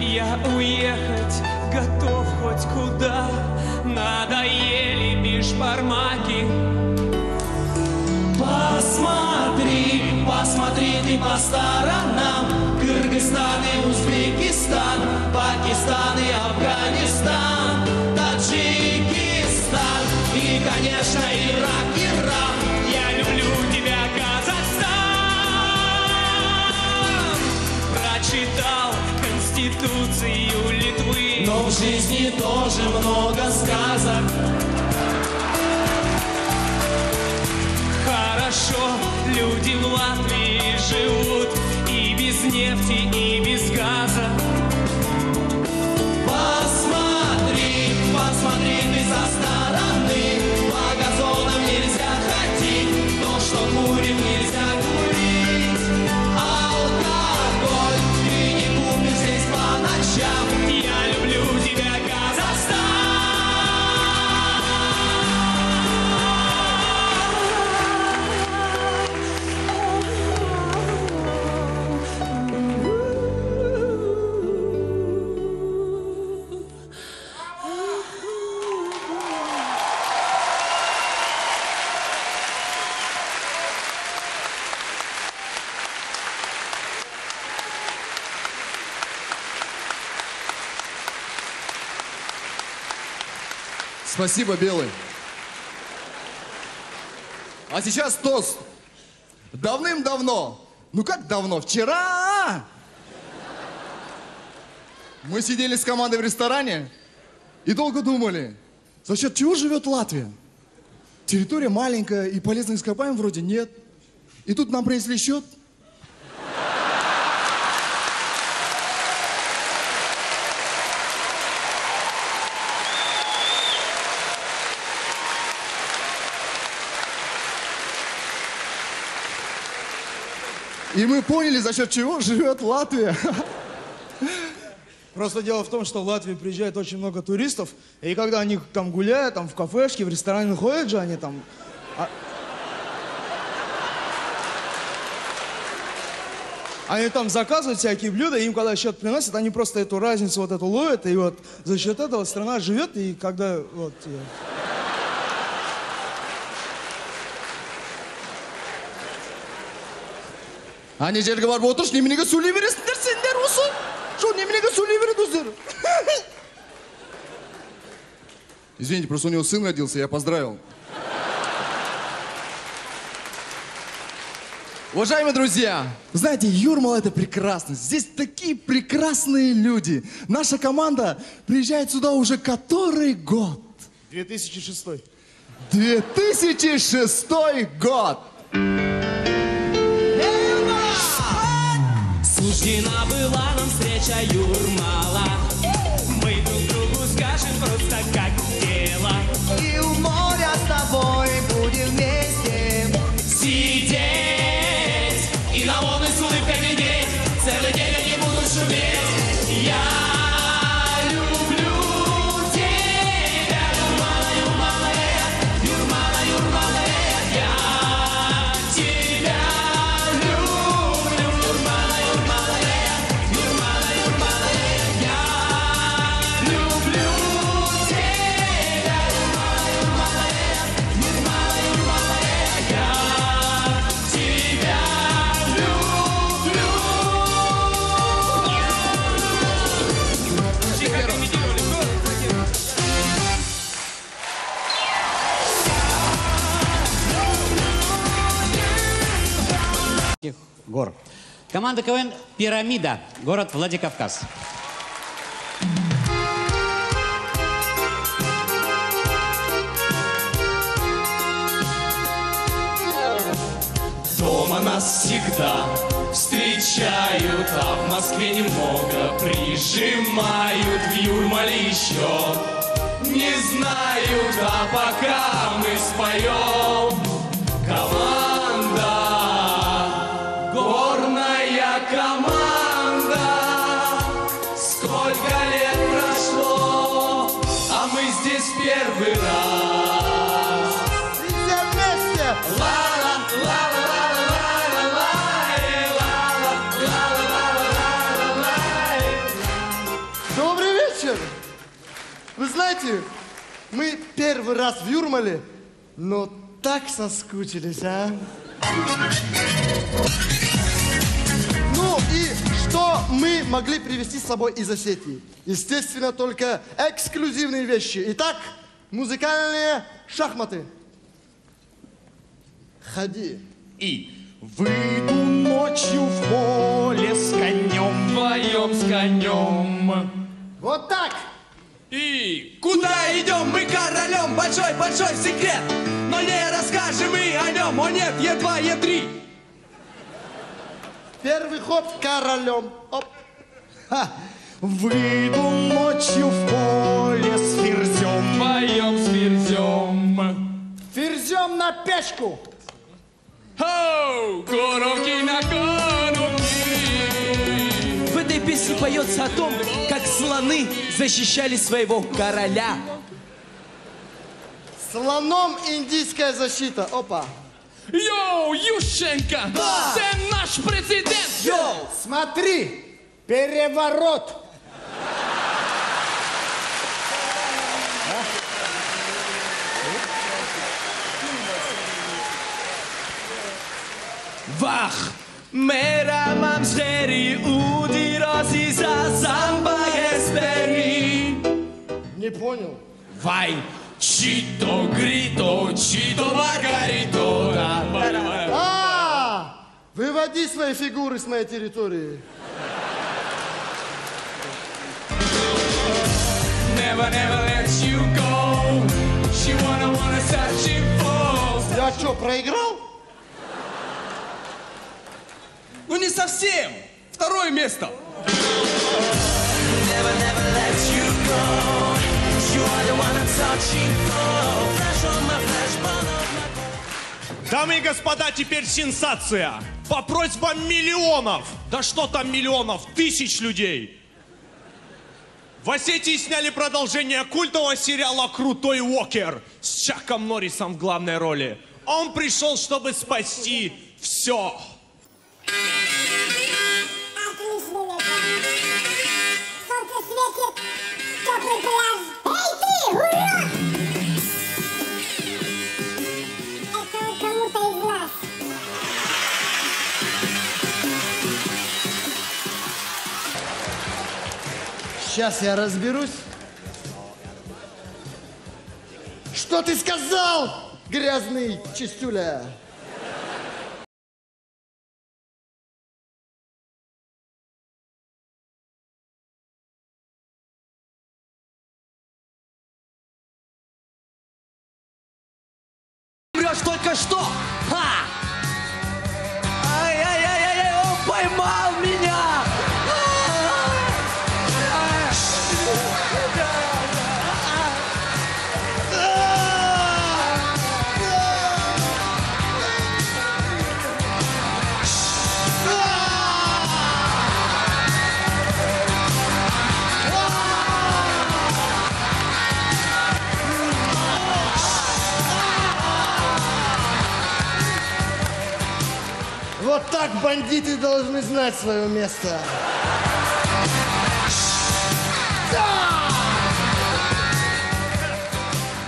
Я уехать готов хоть куда, надоели бишбармаки. Посмотри, посмотри ты по сторонам, Кыргызстан и Узбекистан, Пакистан и Афганистан, Таджикистан и, конечно, Ирак, Иран. Я люблю тебя, Казахстан. Прочитал Конституцию Литвы, но в жизни тоже много сказок. Хорошо, люди в Латвии живут и без нефти, и без газа. Посмотри, посмотри ты со стороны, по газонам нельзя ходить, то, что курим, нельзя курить. Алкоголь ты не купишь здесь по ночам. Я люблю тебя, Казахстан. Спасибо, Белый. А сейчас тост. Давным-давно, ну как давно, вчера, мы сидели с командой в ресторане и долго думали, за счет чего живет Латвия? Территория маленькая и полезных ископаемых вроде нет. И тут нам принесли счет. И мы поняли, за счет чего живет Латвия. Просто дело в том, что в Латвию приезжает очень много туристов, и когда они там гуляют, там в кафешке, в ресторане ходят же они там... А... Они там заказывают всякие блюда, и им когда счет приносят, они просто эту разницу вот эту ловят, и вот за счет этого страна живет, и когда вот... Они жерге барып отыршы, неменеге сөйлей бересіңдер сендер осы? Что, неменеге сөйлей береді өздері? Извините, просто у него сын родился, я поздравил. Уважаемые друзья, знаете, Юрмала — это прекрасно. Здесь такие прекрасные люди. Наша команда приезжает сюда уже который год? две тысячи шестой. две тысячи шестой год. Суждена была нам встреча, Юрмала. Мы друг другу скажем просто, как дела. И у моря с тобой будем вместе сидеть. И на волны с улыбкой глядеть. Целый день они будут шуметь. Я... Гор. Команда КВН «Пирамида», город Владикавказ. нас всегда встречают, а в Москве немного прижимают, в Юрмале еще не знают, а пока мы споем команда, горная команда. Сколько лет прошло, а мы здесь первый раз. Все вместе! Ла-ла, ла-ла. Вы знаете, мы первый раз в Юрмале, но так соскучились, а? Ну и что мы могли привезти с собой из Осетии? Естественно, только эксклюзивные вещи. Итак, музыкальные шахматы. Ходи. И выйду ночью в поле с конем, вдвоем с конем. Вот так. И куда идем мы королем? Большой-большой секрет, но не расскажем мы о нем. О нет, Е2, Е3. Первый ход королем. Оп. Выйду ночью в поле с ферзем. Поем с ферзем. Ферзем на пешку. Хоу, куровки на кону. В этой песне поется о том, как слоны защищали своего короля. Слоном индийская защита. Опа. Йоу, Ющенко, да. Ты наш президент. Йоу, смотри, переворот. Вах. Meramam scheri u di rosi za samba esperi. Не понял. Вай, чито грито, чито маргарито. А, выводи свои фигуры с моей территории. Never, never let you go. She wanna, wanna search you for. Я что, проиграл? Ну не совсем. Второе место. Дамы и господа, теперь сенсация. По просьбам миллионов. Да что там миллионов? Тысяч людей. В Осетии сняли продолжение культового сериала «Крутой Уокер» с Чаком Норрисом в главной роли. Он пришел, чтобы спасти все. Сейчас я разберусь. Что ты сказал, грязный чистюля? Врешь только что! Ха! Ай-яй-яй-яй, он поймал меня! Вот так бандиты должны знать свое место. Да!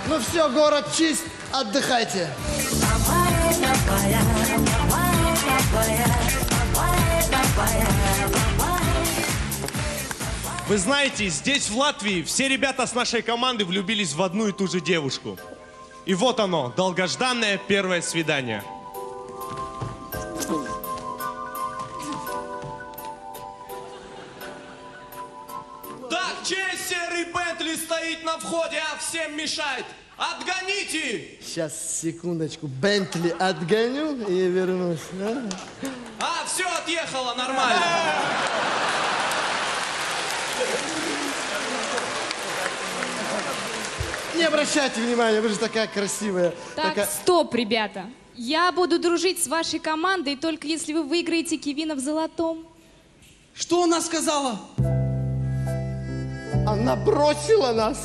Ну все, город чист, отдыхайте. Вы знаете, здесь, в Латвии, все ребята с нашей команды влюбились в одну и ту же девушку. И вот оно, долгожданное первое свидание. Стоит на входе, а всем мешает. Отгоните! Сейчас, секундочку, Бентли отгоню и вернусь. А, а все, отъехало, нормально. Не обращайте внимания, вы же такая красивая. Так, такая... стоп, ребята. Я буду дружить с вашей командой, только если вы выиграете Кивина в золотом. Что она сказала? Она бросила нас.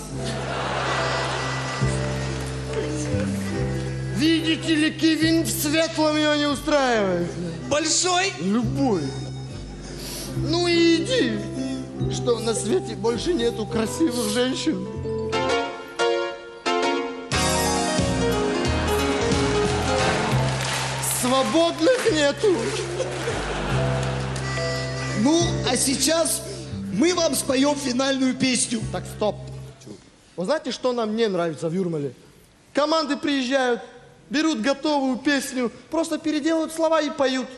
Видите ли, Кивин в светлом ее не устраивает. Большой? Любой. Ну и иди. Что на свете больше нету красивых женщин? Свободных нету. Ну, а сейчас мы вам споем финальную песню. Так, стоп. Вы знаете, что нам не нравится в Юрмале? Команды приезжают, берут готовую песню, просто переделывают слова и поют.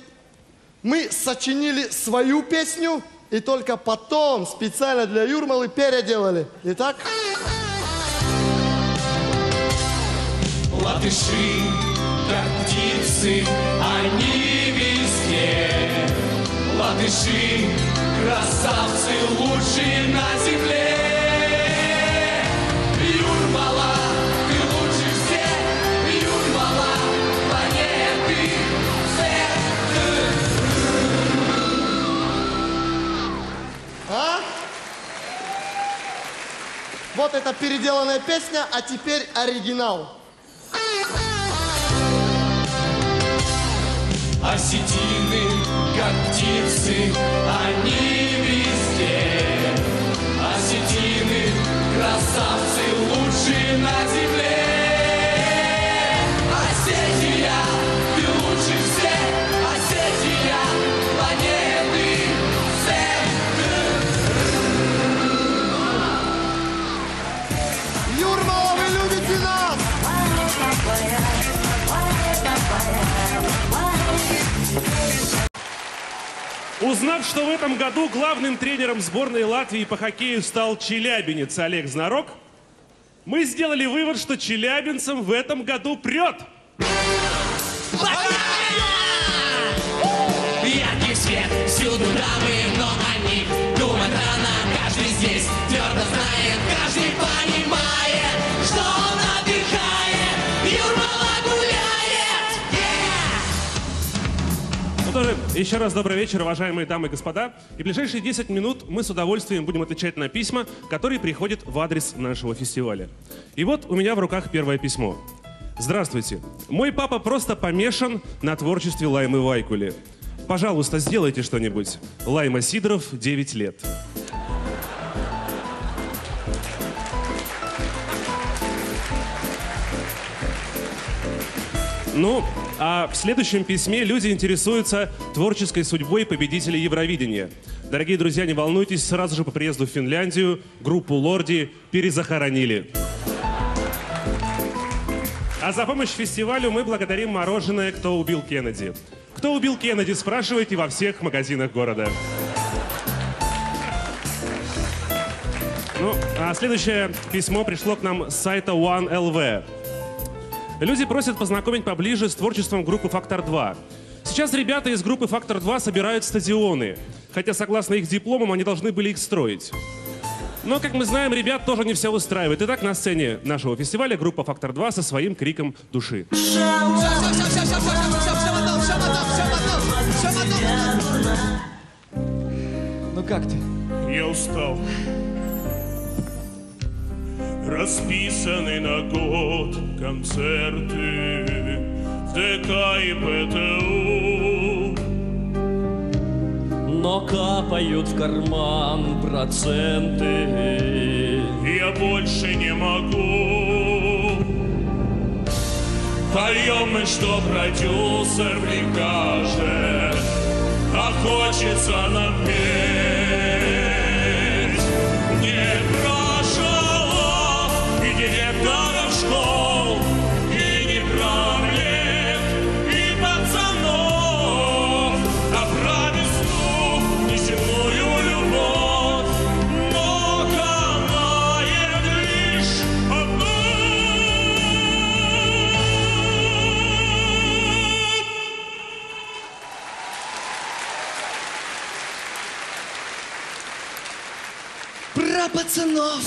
Мы сочинили свою песню и только потом специально для Юрмалы переделали. Итак. Латыши, как птицы, они везде. Латыши, красавцы, лучшие на земле. Юрмала, ты лучше всех. Юрмала, планеты Z. А? Вот это переделанная песня, а теперь оригинал. Осетины, как птицы, они везде. Осетины, красавцы, лучшие на земле. Осетия, ты лучше всех. Осетия, планеты Земля. Юрмала, вы любите нас! Узнав, что в этом году главным тренером сборной Латвии по хоккею стал челябинец Олег Знарок, мы сделали вывод, что челябинцам в этом году прет. Яркий свет, всюду дамы, но они думают рано. Каждый здесь твердо знает, каждый понимает, что он отдыхает. Юрмала гуляет! Ну тоже, еще раз добрый вечер, уважаемые дамы и господа. И в ближайшие десять минут мы с удовольствием будем отвечать на письма, которые приходят в адрес нашего фестиваля. И вот у меня в руках первое письмо. Здравствуйте. Мой папа просто помешан на творчестве Лаймы Вайкули. Пожалуйста, сделайте что-нибудь. Лайма Сидоров, девять лет. Ну, а в следующем письме люди интересуются творческой судьбой победителей Евровидения. Дорогие друзья, не волнуйтесь, сразу же по приезду в Финляндию группу Лорди перезахоронили. А за помощь фестивалю мы благодарим мороженое «Кто убил Кеннеди?». «Кто убил Кеннеди?» спрашивайте во всех магазинах города. Ну, а следующее письмо пришло к нам с сайта один эл ви. Люди просят познакомить поближе с творчеством группы «Фактор два». Сейчас ребята из группы «Фактор два» собирают стадионы, хотя, согласно их дипломам, они должны были их строить. Но, как мы знаем, ребят тоже не все устраивает. Итак, на сцене нашего фестиваля группа «Фактор два» со своим криком души. Ну как ты? Я устал. Расписаны на год концерты в ДК и ПТУ. Но капают в карман проценты. Я больше не могу. Поем мы, что продюсер прикажет, а хочется нам петь. Не про шалов и директоров школ, и не про лет и пацанов, а про земную любовь, но канает лишь одно. пацанов.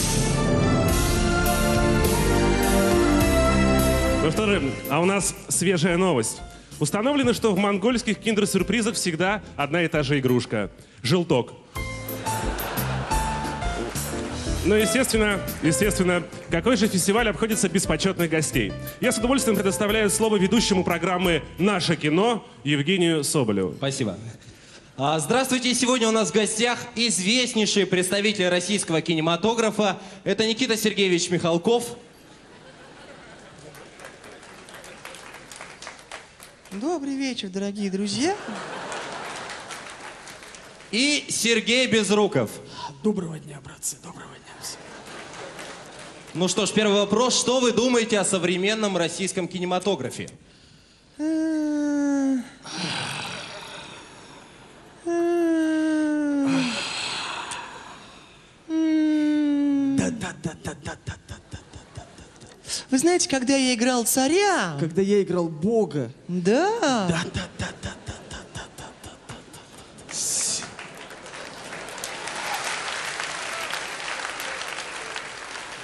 Во-вторых, а у нас свежая новость. Установлено, что в монгольских киндер-сюрпризах всегда одна и та же игрушка – желток. Ну, естественно, естественно, какой же фестиваль обходится без почетных гостей? Я с удовольствием предоставляю слово ведущему программы «Наше кино» Евгению Соболеву. Спасибо. Здравствуйте, сегодня у нас в гостях известнейшие представители российского кинематографа. Это Никита Сергеевич Михалков. Добрый вечер, дорогие друзья. И Сергей Безруков. Доброго дня, братцы, доброго дня. Ну что ж, первый вопрос. Что вы думаете о современном российском кинематографе? Вы знаете, когда я играл царя... Когда я играл бога. Да.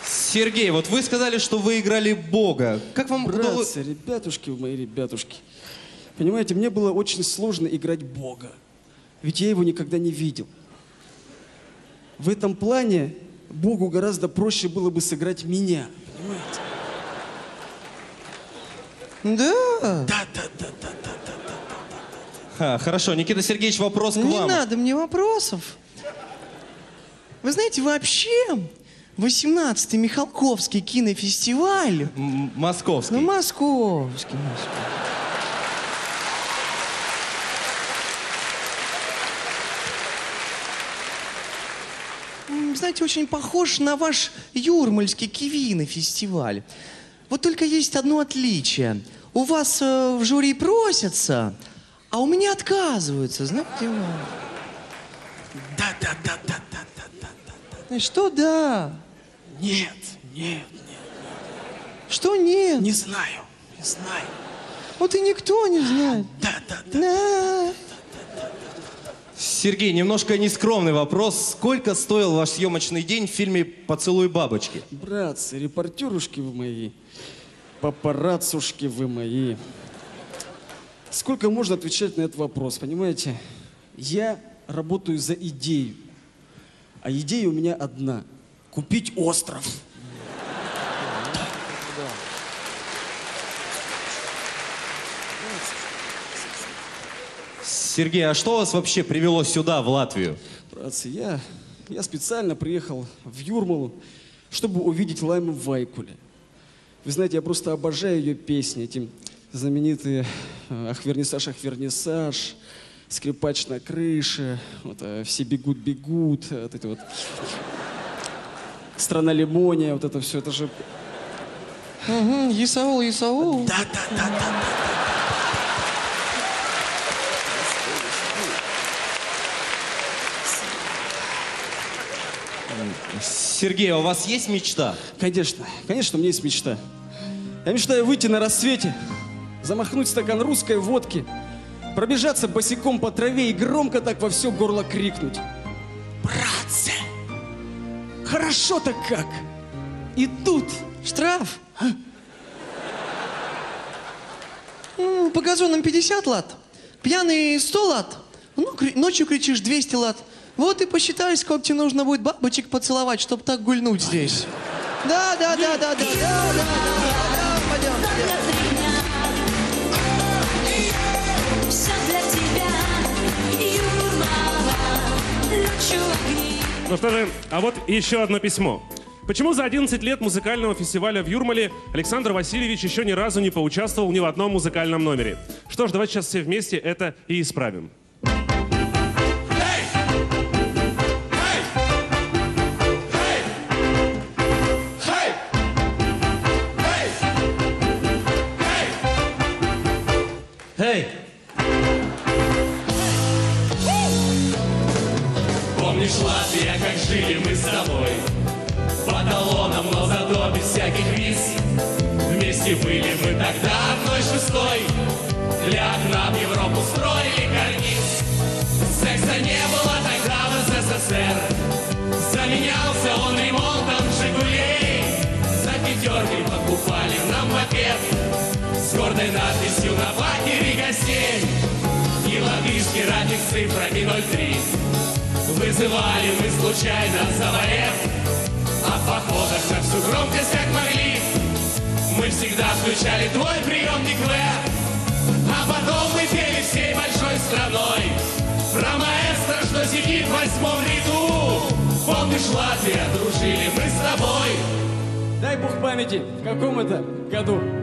Сергей, вот вы сказали, что вы играли бога. Как вам удалось? Братцы, ребятушки мои, ребятушки. Понимаете, мне было очень сложно играть бога. Ведь я его никогда не видел. В этом плане богу гораздо проще было бы сыграть меня. Понимаете? Да. Да, да, да, да, да, да, да. Ха, хорошо, Никита Сергеевич, вопрос к вам. Не надо мне вопросов. Вы знаете, вообще... восемнадцатый Михалковский кинофестиваль. М московский. Ну, московский, московский. Знаете, очень похож на ваш Юрмальский кинофестиваль. Вот только есть одно отличие. У вас э, в жюри просятся, а у меня отказываются, знаете? Да-да-да-да. Что да? Нет, нет, нет, нет. Что нет? Не знаю, не знаю. Вот и никто не знает. Да, да, да. Да. Сергей, немножко нескромный вопрос. Сколько стоил ваш съемочный день в фильме «Поцелуй бабочки»? Братцы, репортерушки вы мои, папарацушки вы мои. Сколько можно отвечать на этот вопрос, понимаете? Я работаю за идею. А идея у меня одна – купить остров. Сергей, а что вас вообще привело сюда, в Латвию? Братцы, я, я специально приехал в Юрмалу, чтобы увидеть Лайму Вайкули. Вы знаете, я просто обожаю ее песни, эти знаменитые «Ах, вернисаж, ах, вернисаж», «Скрипач на крыше», вот, «Все бегут, бегут», вот эти вот «Страна лимония», вот это все, это же... Угу, «Есаул, Есаул». Да, да, да, да, да. Сергей, а у вас есть мечта? Конечно, конечно, у меня есть мечта. Я мечтаю выйти на рассвете, замахнуть стакан русской водки, пробежаться босиком по траве и громко так во все горло крикнуть: братцы, хорошо-то как! И тут штраф! А? Ну, по газонам пятьдесят лат, пьяный сто лат, ну, кри ночью кричишь двести лат. Вот и посчитай, сколько тебе нужно будет бабочек поцеловать, чтобы так гульнуть здесь. Да, да, да, да, да, да, да, да, пойдем, пойдем. Ну что же, а вот еще одно письмо. Почему за одиннадцать лет музыкального фестиваля в Юрмале Александр Васильевич еще ни разу не поучаствовал ни в одном музыкальном номере? Что ж, давайте сейчас все вместе это и исправим. Эй! Помнишь, Латвия, как жили мы с тобой? По талонам, но зато без всяких виз. Вместе были мы тогда одной шестой. Для окна в Европу строили карниз. Секса не было тогда в СССР. Заменялся он с гордой надписью на факере гостей. И лодыжки ради с цифрами ноль три вызывали мы случайно заболев. А в походах на всю громкость, как могли, мы всегда включали твой приемник В. А потом мы пели всей большой страной про маэстро, что сидит в восьмом ряду. Помнишь, Латвия, дружили мы с тобой. Дай бог памяти, в каком это году?